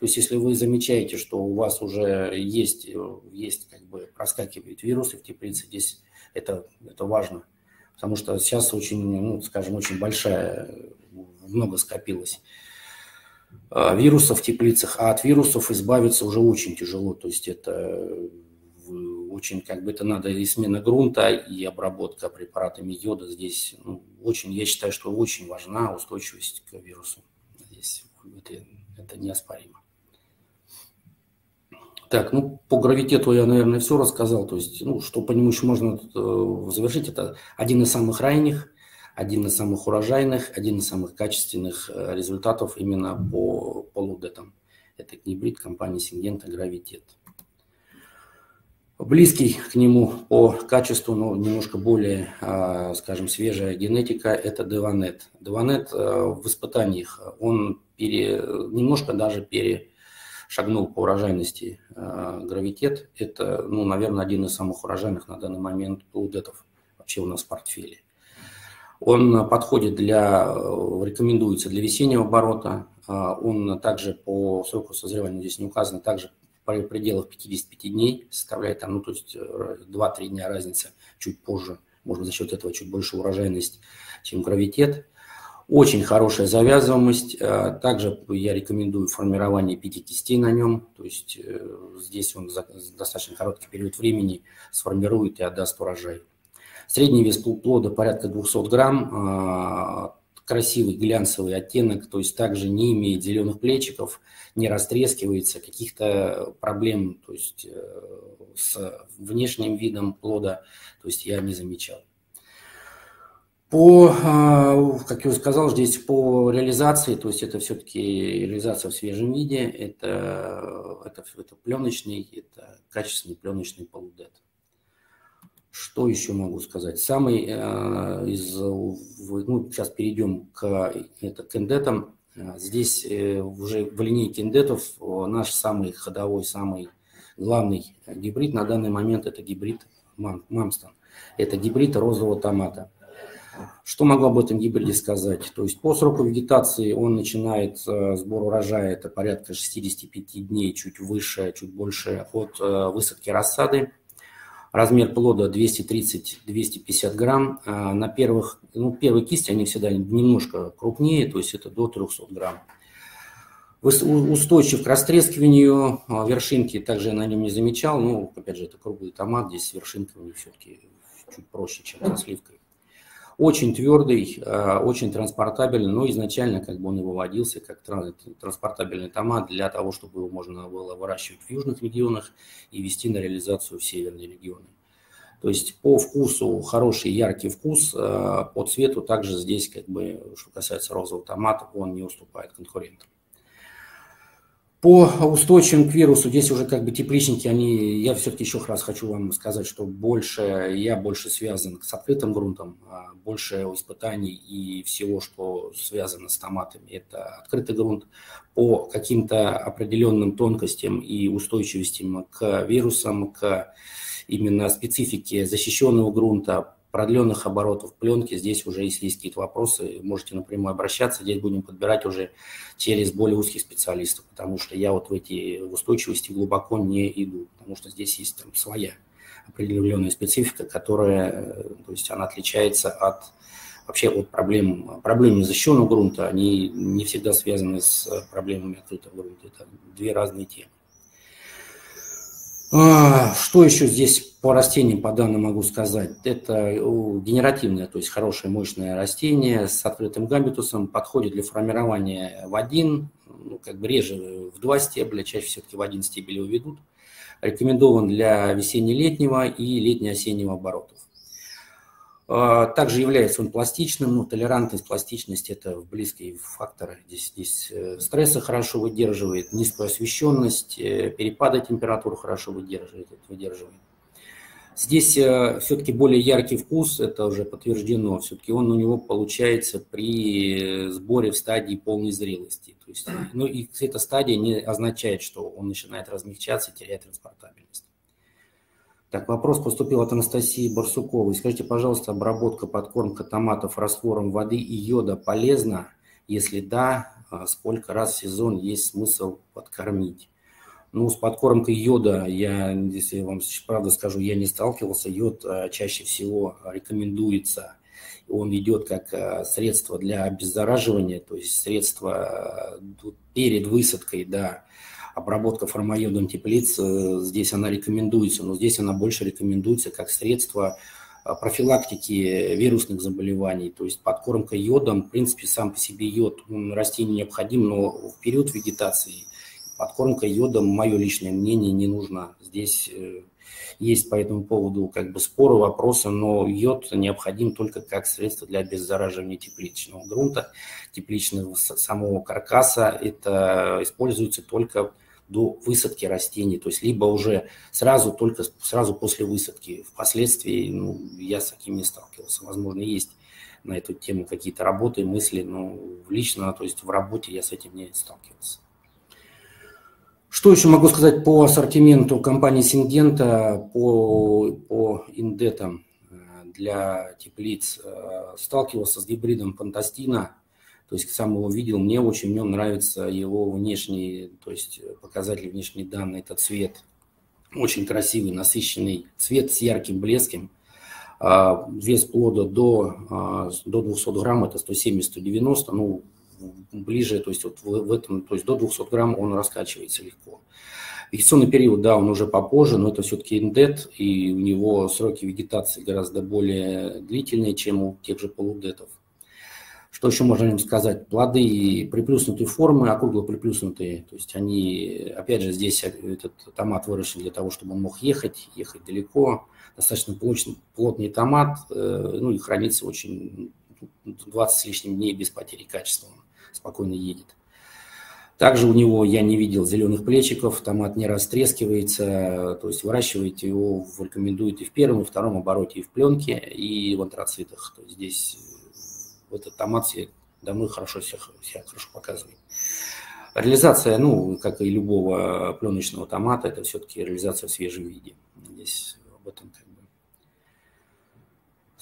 То есть, если вы замечаете, что у вас уже есть, есть как бы проскакивают вирусы в теплице, здесь это, это важно. Потому что сейчас очень, ну, скажем, очень большая, много скопилось вирусов в теплицах, а от вирусов избавиться уже очень тяжело. То есть, это очень, как бы, это надо и смена грунта, и обработка препаратами йода. Здесь, ну, очень, я считаю, что очень важна устойчивость к вирусу. Здесь это, это неоспоримо. Так, ну, по гравитету я, наверное, все рассказал. То есть, ну, что по нему еще можно завершить, это один из самых ранних, один из самых урожайных, один из самых качественных результатов именно по полудетам. Это гибрид компании Syngenta Гравитет. Близкий к нему по качеству, но немножко более, скажем, свежая генетика – это Деванет. Деванет в испытаниях, он пере, немножко даже перешагнул по урожайности Гравитет. Это, ну, наверное, один из самых урожайных на данный момент полудетов вообще у нас в портфеле. Он подходит для, рекомендуется для весеннего оборота. Он также по сроку созревания, здесь не указано, также в пределах пятидесяти пяти дней составляет там, ну, то есть два-три дня разница чуть позже. Может, за счет этого чуть больше урожайность, чем гравитет. Очень хорошая завязываемость. Также я рекомендую формирование пяти кистей на нем. То есть здесь он за достаточно короткий период времени сформирует и отдаст урожай. Средний вес плода порядка двухсот грамм. Красивый глянцевый оттенок, то есть также не имеет зеленых плечиков, не растрескивается, каких-то проблем, то есть с внешним видом плода, то есть я не замечал. По, как я уже сказал, здесь по реализации, то есть это все-таки реализация в свежем виде, это, это, это пленочный, это качественный пленочный полудет. Что еще могу сказать? Самый э, из... Ну, сейчас перейдем к, это, к эндетам. Здесь э, уже в линейке эндетов э, наш самый ходовой, самый главный гибрид на данный момент – это гибрид Мам, Мамстон. Это гибрид розового томата. Что могу об этом гибриде сказать? То есть по сроку вегетации он начинает э, сбор урожая, это порядка шестидесяти пяти дней, чуть выше, чуть больше от э, высадки рассады. Размер плода двести тридцать — двести пятьдесят грамм. На первых, ну, первые кисти, они всегда немножко крупнее, то есть это до трехсот грамм. Устойчив к растрескиванию, вершинки также я на нем не замечал, но, опять же, это круглый томат, здесь с вершинками все-таки чуть проще, чем со сливкой. Очень твердый, очень транспортабельный, но изначально как бы он и выводился как транспортабельный томат для того, чтобы его можно было выращивать в южных регионах и вести на реализацию в северные регионы. То есть по вкусу хороший яркий вкус, по цвету также здесь, как бы, что касается розового томата, он не уступает конкурентам. По устойчивым к вирусу, здесь уже как бы тепличники, они, я все-таки еще раз хочу вам сказать, что больше, я больше связан с открытым грунтом, больше испытаний и всего, что связано с томатами, это открытый грунт. По каким-то определенным тонкостям и устойчивостям к вирусам, к именно специфике защищенного грунта, продленных оборотов пленки, здесь уже, если есть какие-то вопросы, можете напрямую обращаться, здесь будем подбирать уже через более узких специалистов, потому что я вот в эти устойчивости глубоко не иду, потому что здесь есть там своя определенная специфика, которая, то есть она отличается от вообще от проблем, проблем незащищенного грунта, они не всегда связаны с проблемами открытого грунта, это две разные темы. Что еще здесь по растениям по данным могу сказать? Это генеративное, то есть хорошее мощное растение с открытым габитусом, подходит для формирования в один, ну, как бы реже в два стебля, чаще все-таки в один стебель его ведут. Рекомендован для весенне-летнего и летне-осеннего оборотов. Также является он пластичным, ну, толерантность, пластичность – это близкие факторы. Здесь, здесь стресса хорошо выдерживает, низкую освещенность, перепады температур хорошо выдерживает. выдерживает. Здесь все-таки более яркий вкус, это уже подтверждено, все-таки он у него получается при сборе в стадии полной зрелости. То есть, ну, и эта стадия не означает, что он начинает размягчаться и теряет транспортабельность. Так, вопрос поступил от Анастасии Барсуковой. Скажите, пожалуйста, обработка подкормка томатов раствором воды и йода полезна? Если да, сколько раз в сезон есть смысл подкормить? Ну, с подкормкой йода, я, если я вам правду скажу, я не сталкивался. Йод чаще всего рекомендуется. Он идет как средство для обеззараживания, то есть средство перед высадкой, да. Обработка формайодом теплиц, здесь она рекомендуется, но здесь она больше рекомендуется как средство профилактики вирусных заболеваний, то есть подкормка йодом, в принципе, сам по себе йод растению необходим, но в период вегетации подкормка йодом, мое личное мнение, не нужна. Здесь есть по этому поводу как бы споры, вопросы, но йод необходим только как средство для обеззараживания тепличного грунта, тепличного самого каркаса. Это используется только до высадки растений, то есть либо уже сразу, только сразу после высадки. Впоследствии, ну, я с таким не сталкивался. Возможно, есть на эту тему какие-то работы, мысли, но лично, то есть в работе я с этим не сталкивался. Что еще могу сказать по ассортименту компании Syngenta по, по индетам для теплиц? Сталкивался с гибридом Фантастина, то есть сам его видел, мне очень в нем нравится его внешние, то есть показатели, внешние данные, это цвет, очень красивый, насыщенный цвет с ярким блеском. Вес плода до, до двухсот грамм, это сто семьдесят - сто девяносто, ну, ближе, то есть вот в этом, то есть до двухсот грамм он раскачивается легко. Вегетационный период, да, он уже попозже, но это все-таки индет, и у него сроки вегетации гораздо более длительные, чем у тех же полудетов. Что еще можно им сказать? Плоды приплюснутой формы, округло приплюснутые, то есть они, опять же, здесь этот томат выращен для того, чтобы он мог ехать, ехать далеко, достаточно плотный томат, ну и хранится очень двадцать с лишним дней без потери качества. Спокойно едет. Также у него я не видел зеленых плечиков, томат не растрескивается, то есть выращиваете его, рекомендуете в первом и втором обороте, и в пленке, и в антрацитах. То есть здесь этот томат себе домой хорошо себя, себя хорошо показывает. Реализация, ну, как и любого пленочного томата, это все-таки реализация в свежем виде. Здесь об этом как бы.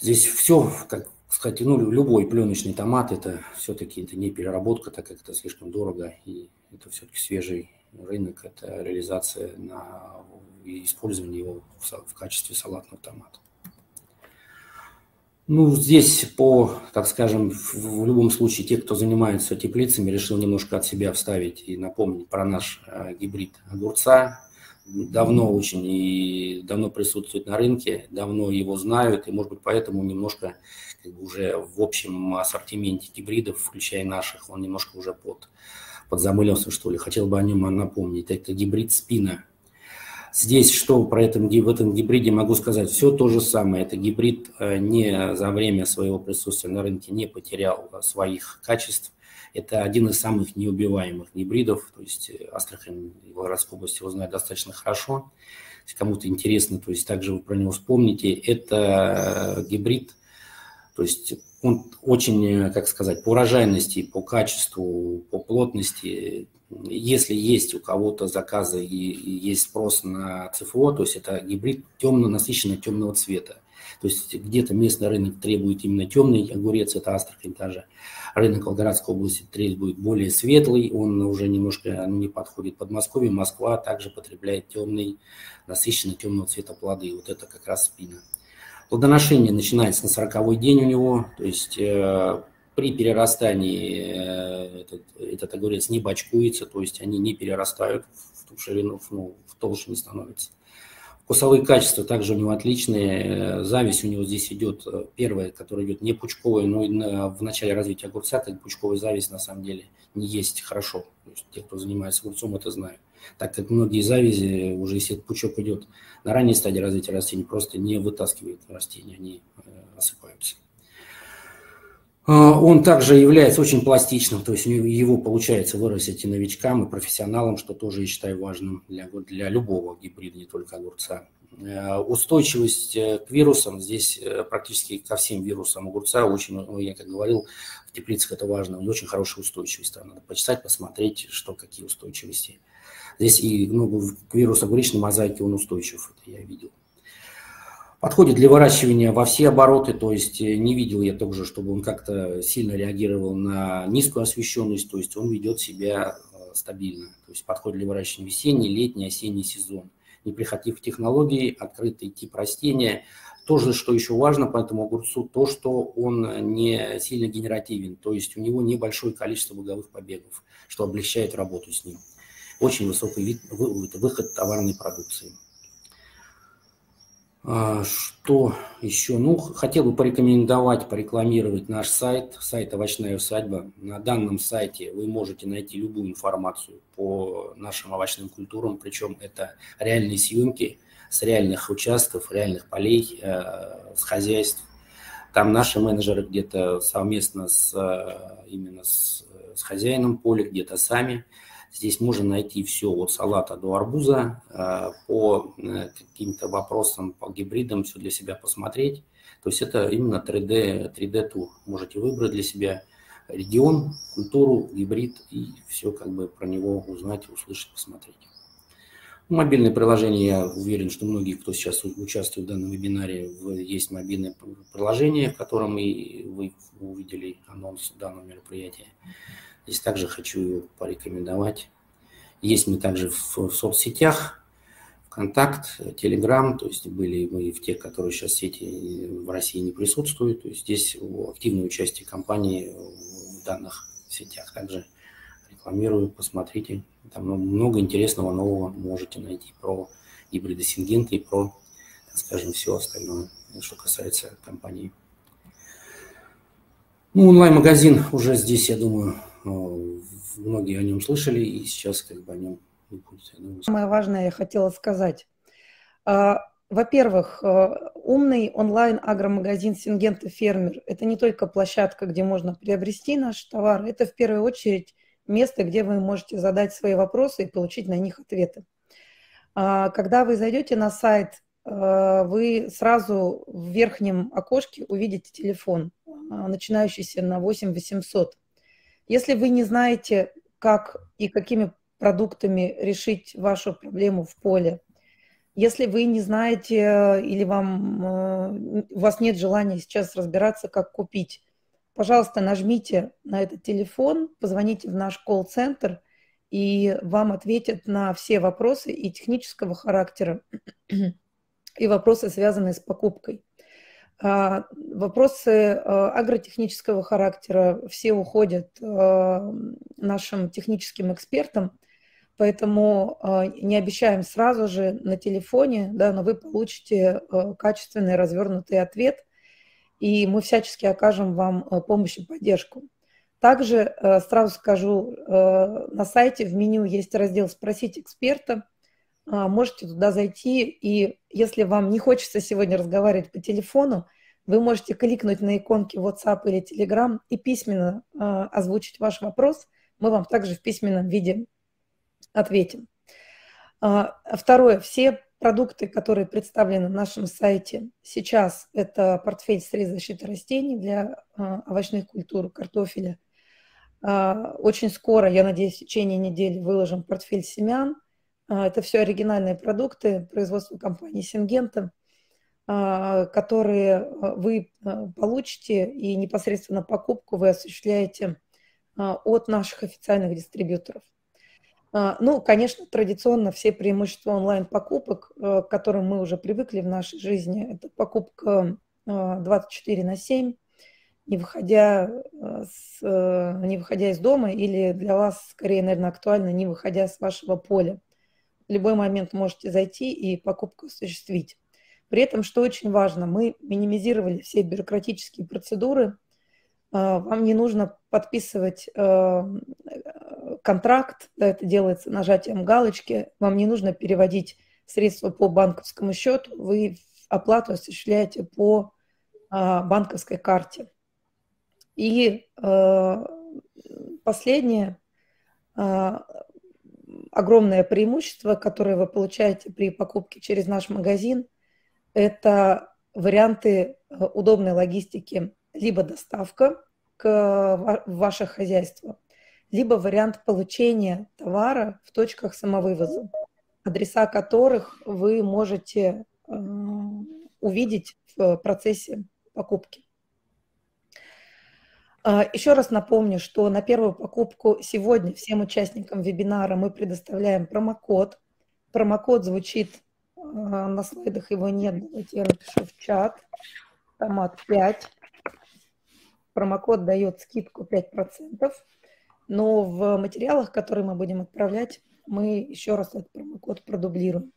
Здесь все как. Кстати, ну, любой пленочный томат, это все-таки это не переработка, так как это слишком дорого, и это все-таки свежий рынок, это реализация на использование его в, в качестве салатного томата. Ну, здесь по, так скажем, в, в любом случае, те, кто занимается теплицами, решил немножко от себя вставить и напомнить про наш э, гибрид огурца. Давно очень и давно присутствует на рынке, давно его знают, и, может быть, поэтому немножко как бы уже в общем ассортименте гибридов, включая наших, он немножко уже под, подзамылился, что ли. Хотел бы о нем напомнить. Это гибрид Спина. Здесь что про этом, в этом гибриде могу сказать? Все то же самое. Это гибрид не за время своего присутствия на рынке не потерял своих качеств. Это один из самых неубиваемых гибридов, то есть Астрахань и Волгоградская область его знают достаточно хорошо. Если кому-то интересно, то есть также вы про него вспомните. Это гибрид, то есть он очень, как сказать, по урожайности, по качеству, по плотности. Если есть у кого-то заказы и есть спрос на ЦФО, то есть это гибрид темно-насыщенного темного цвета. То есть где-то местный рынок требует именно темный огурец, это Астрахань та же. Рынок Волгоградской области требует более светлый, он уже немножко не подходит Подмосковью. Москва также потребляет темный, насыщенно темного цвета плоды. Вот это как раз Спина. Плодоношение начинается на сороковой день у него, то есть э, при перерастании э, этот, этот огурец не бочкуется, то есть они не перерастают в ту ширину, ну, в толщу не становится. Вкусовые качества также у него отличные. Зависть у него здесь идет первая, которая идет не пучковая, но и на, в начале развития огурца как пучковая зависть на самом деле не есть хорошо. То есть те, кто занимается огурцом, это знают. Так как многие завязи, уже если пучок идет на ранней стадии развития растений, просто не вытаскивают растения, они осыпаются. Он также является очень пластичным, то есть его получается вырастить и новичкам, и профессионалам, что тоже я считаю важным для, для любого гибрида, не только огурца. Устойчивость к вирусам, здесь практически ко всем вирусам огурца, очень, ну, я как говорил, в теплицах это важно, и очень хорошая устойчивость, там надо почитать, посмотреть, что, какие устойчивости. Здесь и, ну, к вирусу огуречной мозаики он устойчив, это я видел. Подходит для выращивания во все обороты, то есть не видел я тоже, чтобы он как-то сильно реагировал на низкую освещенность, то есть он ведет себя стабильно. То есть подходит для выращивания весенний, летний, осенний сезон. Неприхотливых технологий, открытый тип растения. То же, что еще важно по этому огурцу, то, что он не сильно генеративен, то есть у него небольшое количество боговых побегов, что облегчает работу с ним. Очень высокий вид, выход товарной продукции. Что еще? Ну, хотел бы порекомендовать, порекламировать наш сайт, сайт «Овощная усадьба». На данном сайте вы можете найти любую информацию по нашим овощным культурам, причем это реальные съемки с реальных участков, реальных полей, с хозяйств. Там наши менеджеры где-то совместно с, именно с, с хозяином поля, где-то сами. Здесь можно найти все от салата до арбуза, по каким-то вопросам, по гибридам, все для себя посмотреть. То есть это именно три дэ тур. Можете выбрать для себя регион, культуру, гибрид и все как бы про него узнать, услышать, посмотреть. Мобильное приложение, я уверен, что многие, кто сейчас участвует в данном вебинаре, есть мобильное приложение, в котором и вы увидели анонс данного мероприятия. Здесь также хочу ее порекомендовать. Есть мы также в, в соцсетях, ВКонтакт, Телеграм, то есть были мы в тех, которые сейчас в сети в России не присутствуют. То есть здесь активное участие компании в данных сетях. Также рекламирую, посмотрите. Там много интересного нового можете найти про гибриды Syngenta и про, так скажем, все остальное, что касается компании. Ну, онлайн-магазин уже здесь, я думаю, многие о нем слышали, и сейчас как бы о нем не будет. Самое важное я хотела сказать. Во-первых, умный онлайн-агромагазин Syngenta Фермер – это не только площадка, где можно приобрести наш товар, это в первую очередь место, где вы можете задать свои вопросы и получить на них ответы. Когда вы зайдете на сайт, вы сразу в верхнем окошке увидите телефон, начинающийся на восемь восемьсот. Если вы не знаете, как и какими продуктами решить вашу проблему в поле, если вы не знаете или вам, у вас нет желания сейчас разбираться, как купить, пожалуйста, нажмите на этот телефон, позвоните в наш колл-центр, и вам ответят на все вопросы и технического характера, и вопросы, связанные с покупкой. Вопросы агротехнического характера все уходят нашим техническим экспертам, поэтому не обещаем сразу же на телефоне, да, но вы получите качественный развернутый ответ, и мы всячески окажем вам помощь и поддержку. Также сразу скажу, на сайте в меню есть раздел «Спросить эксперта». Можете туда зайти, и если вам не хочется сегодня разговаривать по телефону, вы можете кликнуть на иконки WhatsApp или Telegram и письменно озвучить ваш вопрос. Мы вам также в письменном виде ответим. Второе. Все продукты, которые представлены на нашем сайте сейчас, это портфель средств защиты растений для овощных культур, картофеля. Очень скоро, я надеюсь, в течение недели выложим портфель семян. Это все оригинальные продукты производства компании Syngenta, которые вы получите, и непосредственно покупку вы осуществляете от наших официальных дистрибьюторов. Ну, конечно, традиционно все преимущества онлайн-покупок, к которым мы уже привыкли в нашей жизни, это покупка двадцать четыре на семь, не выходя, с, не выходя из дома, или для вас, скорее, наверное, актуально, не выходя с вашего поля. В любой момент можете зайти и покупку осуществить. При этом, что очень важно, мы минимизировали все бюрократические процедуры. Вам не нужно подписывать контракт, да, это делается нажатием галочки, вам не нужно переводить средства по банковскому счету, вы оплату осуществляете по банковской карте. И последнее – огромное преимущество, которое вы получаете при покупке через наш магазин, это варианты удобной логистики, либо доставка к ваше хозяйство, либо вариант получения товара в точках самовывоза, адреса которых вы можете увидеть в процессе покупки. Еще раз напомню, что на первую покупку сегодня всем участникам вебинара мы предоставляем промокод. Промокод звучит, на слайдах его нет, давайте я напишу в чат, томат пять. Промокод дает скидку пять процентов, но в материалах, которые мы будем отправлять, мы еще раз этот промокод продублируем.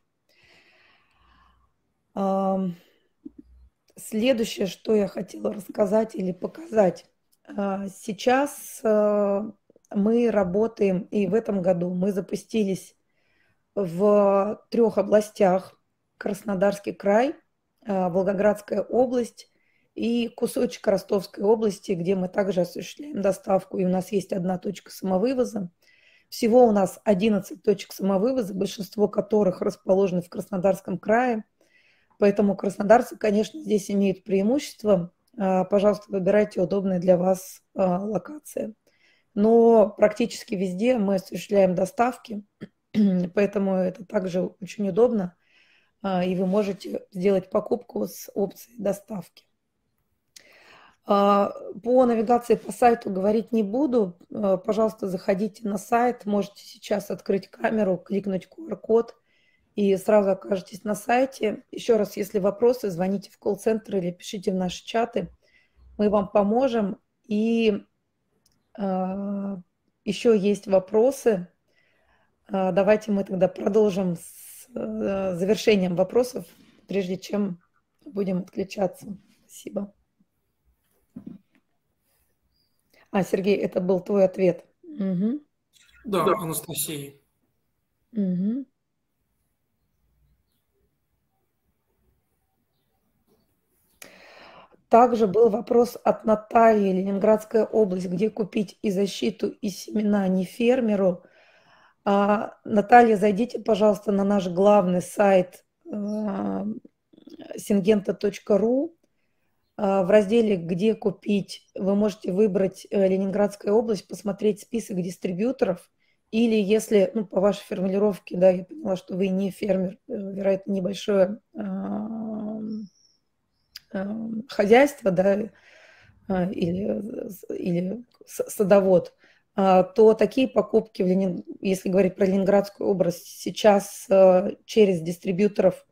Следующее, что я хотела рассказать или показать. Сейчас мы работаем, и в этом году мы запустились в трех областях: Краснодарский край, Волгоградская область и кусочек Ростовской области, где мы также осуществляем доставку, и у нас есть одна точка самовывоза. Всего у нас одиннадцать точек самовывоза, большинство которых расположены в Краснодарском крае, поэтому краснодарцы, конечно, здесь имеют преимущество. Пожалуйста, выбирайте удобные для вас локации. Но практически везде мы осуществляем доставки, поэтому это также очень удобно, и вы можете сделать покупку с опцией доставки. По навигации по сайту говорить не буду. Пожалуйста, заходите на сайт, можете сейчас открыть камеру, кликнуть ку ар код и сразу окажетесь на сайте. Еще раз, если вопросы, звоните в колл-центр или пишите в наши чаты. Мы вам поможем. И э, еще есть вопросы. Э, давайте мы тогда продолжим с э, завершением вопросов, прежде чем будем отключаться. Спасибо. А, Сергей, это был твой ответ. Угу. Да, да, Анастасия. Угу. Также был вопрос от Натальи, Ленинградская область, где купить и защиту, и семена не фермеру. А, Наталья, зайдите, пожалуйста, на наш главный сайт сингента точка ру. В разделе «Где купить» вы можете выбрать Ленинградскую область, посмотреть список дистрибьюторов, или если, ну, по вашей формулировке, да, я поняла, что вы не фермер, вероятно, небольшое хозяйство, да, или, или садовод, то такие покупки, в Ленин... если говорить про Ленинградскую область, сейчас через дистрибьюторов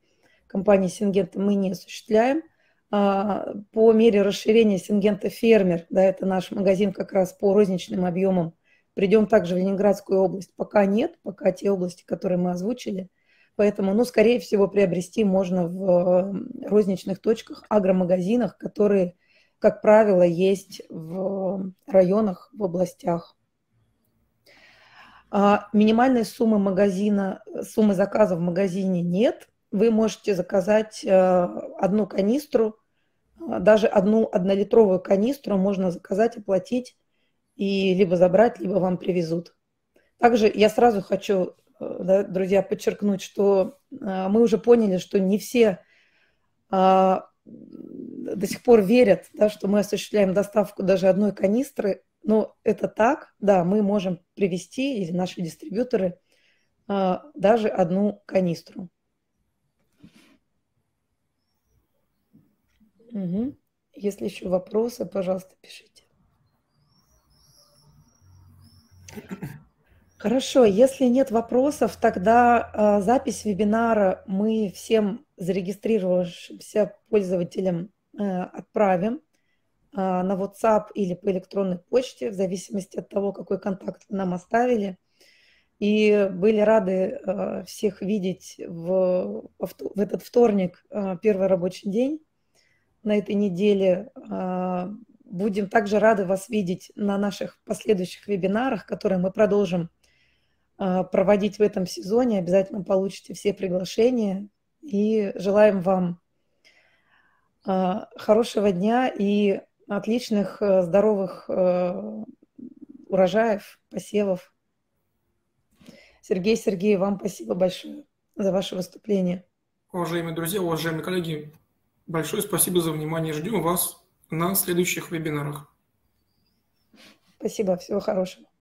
компании «Syngenta» мы не осуществляем. По мере расширения Syngenta Фермер, да, это наш магазин как раз по розничным объемам, придем также в Ленинградскую область. Пока нет, пока те области, которые мы озвучили. Поэтому, ну, скорее всего, приобрести можно в розничных точках, агромагазинах, которые, как правило, есть в районах, в областях. Минимальной суммы магазина, суммы заказа в магазине нет. Вы можете заказать одну канистру, даже одну однолитровую канистру можно заказать, оплатить и либо забрать, либо вам привезут. Также я сразу хочу, да, друзья, подчеркнуть, что мы уже поняли, что не все до сих пор верят, да, что мы осуществляем доставку даже одной канистры, но это так, да, мы можем привезти, или наши дистрибьюторы, даже одну канистру. Угу. Если еще вопросы, пожалуйста, пишите. Хорошо, если нет вопросов, тогда э, запись вебинара мы всем зарегистрировавшимся пользователям э, отправим э, на WhatsApp или по электронной почте, в зависимости от того, какой контакт вы нам оставили. И были рады э, всех видеть в, в этот вторник, э, первый рабочий день на этой неделе. Будем также рады вас видеть на наших последующих вебинарах, которые мы продолжим проводить в этом сезоне. Обязательно получите все приглашения. И желаем вам хорошего дня и отличных, здоровых урожаев, посевов. Сергей, Сергей, вам спасибо большое за ваше выступление. Уважаемые друзья, уважаемые коллеги, большое спасибо за внимание. Ждем вас на следующих вебинарах. Спасибо. Всего хорошего.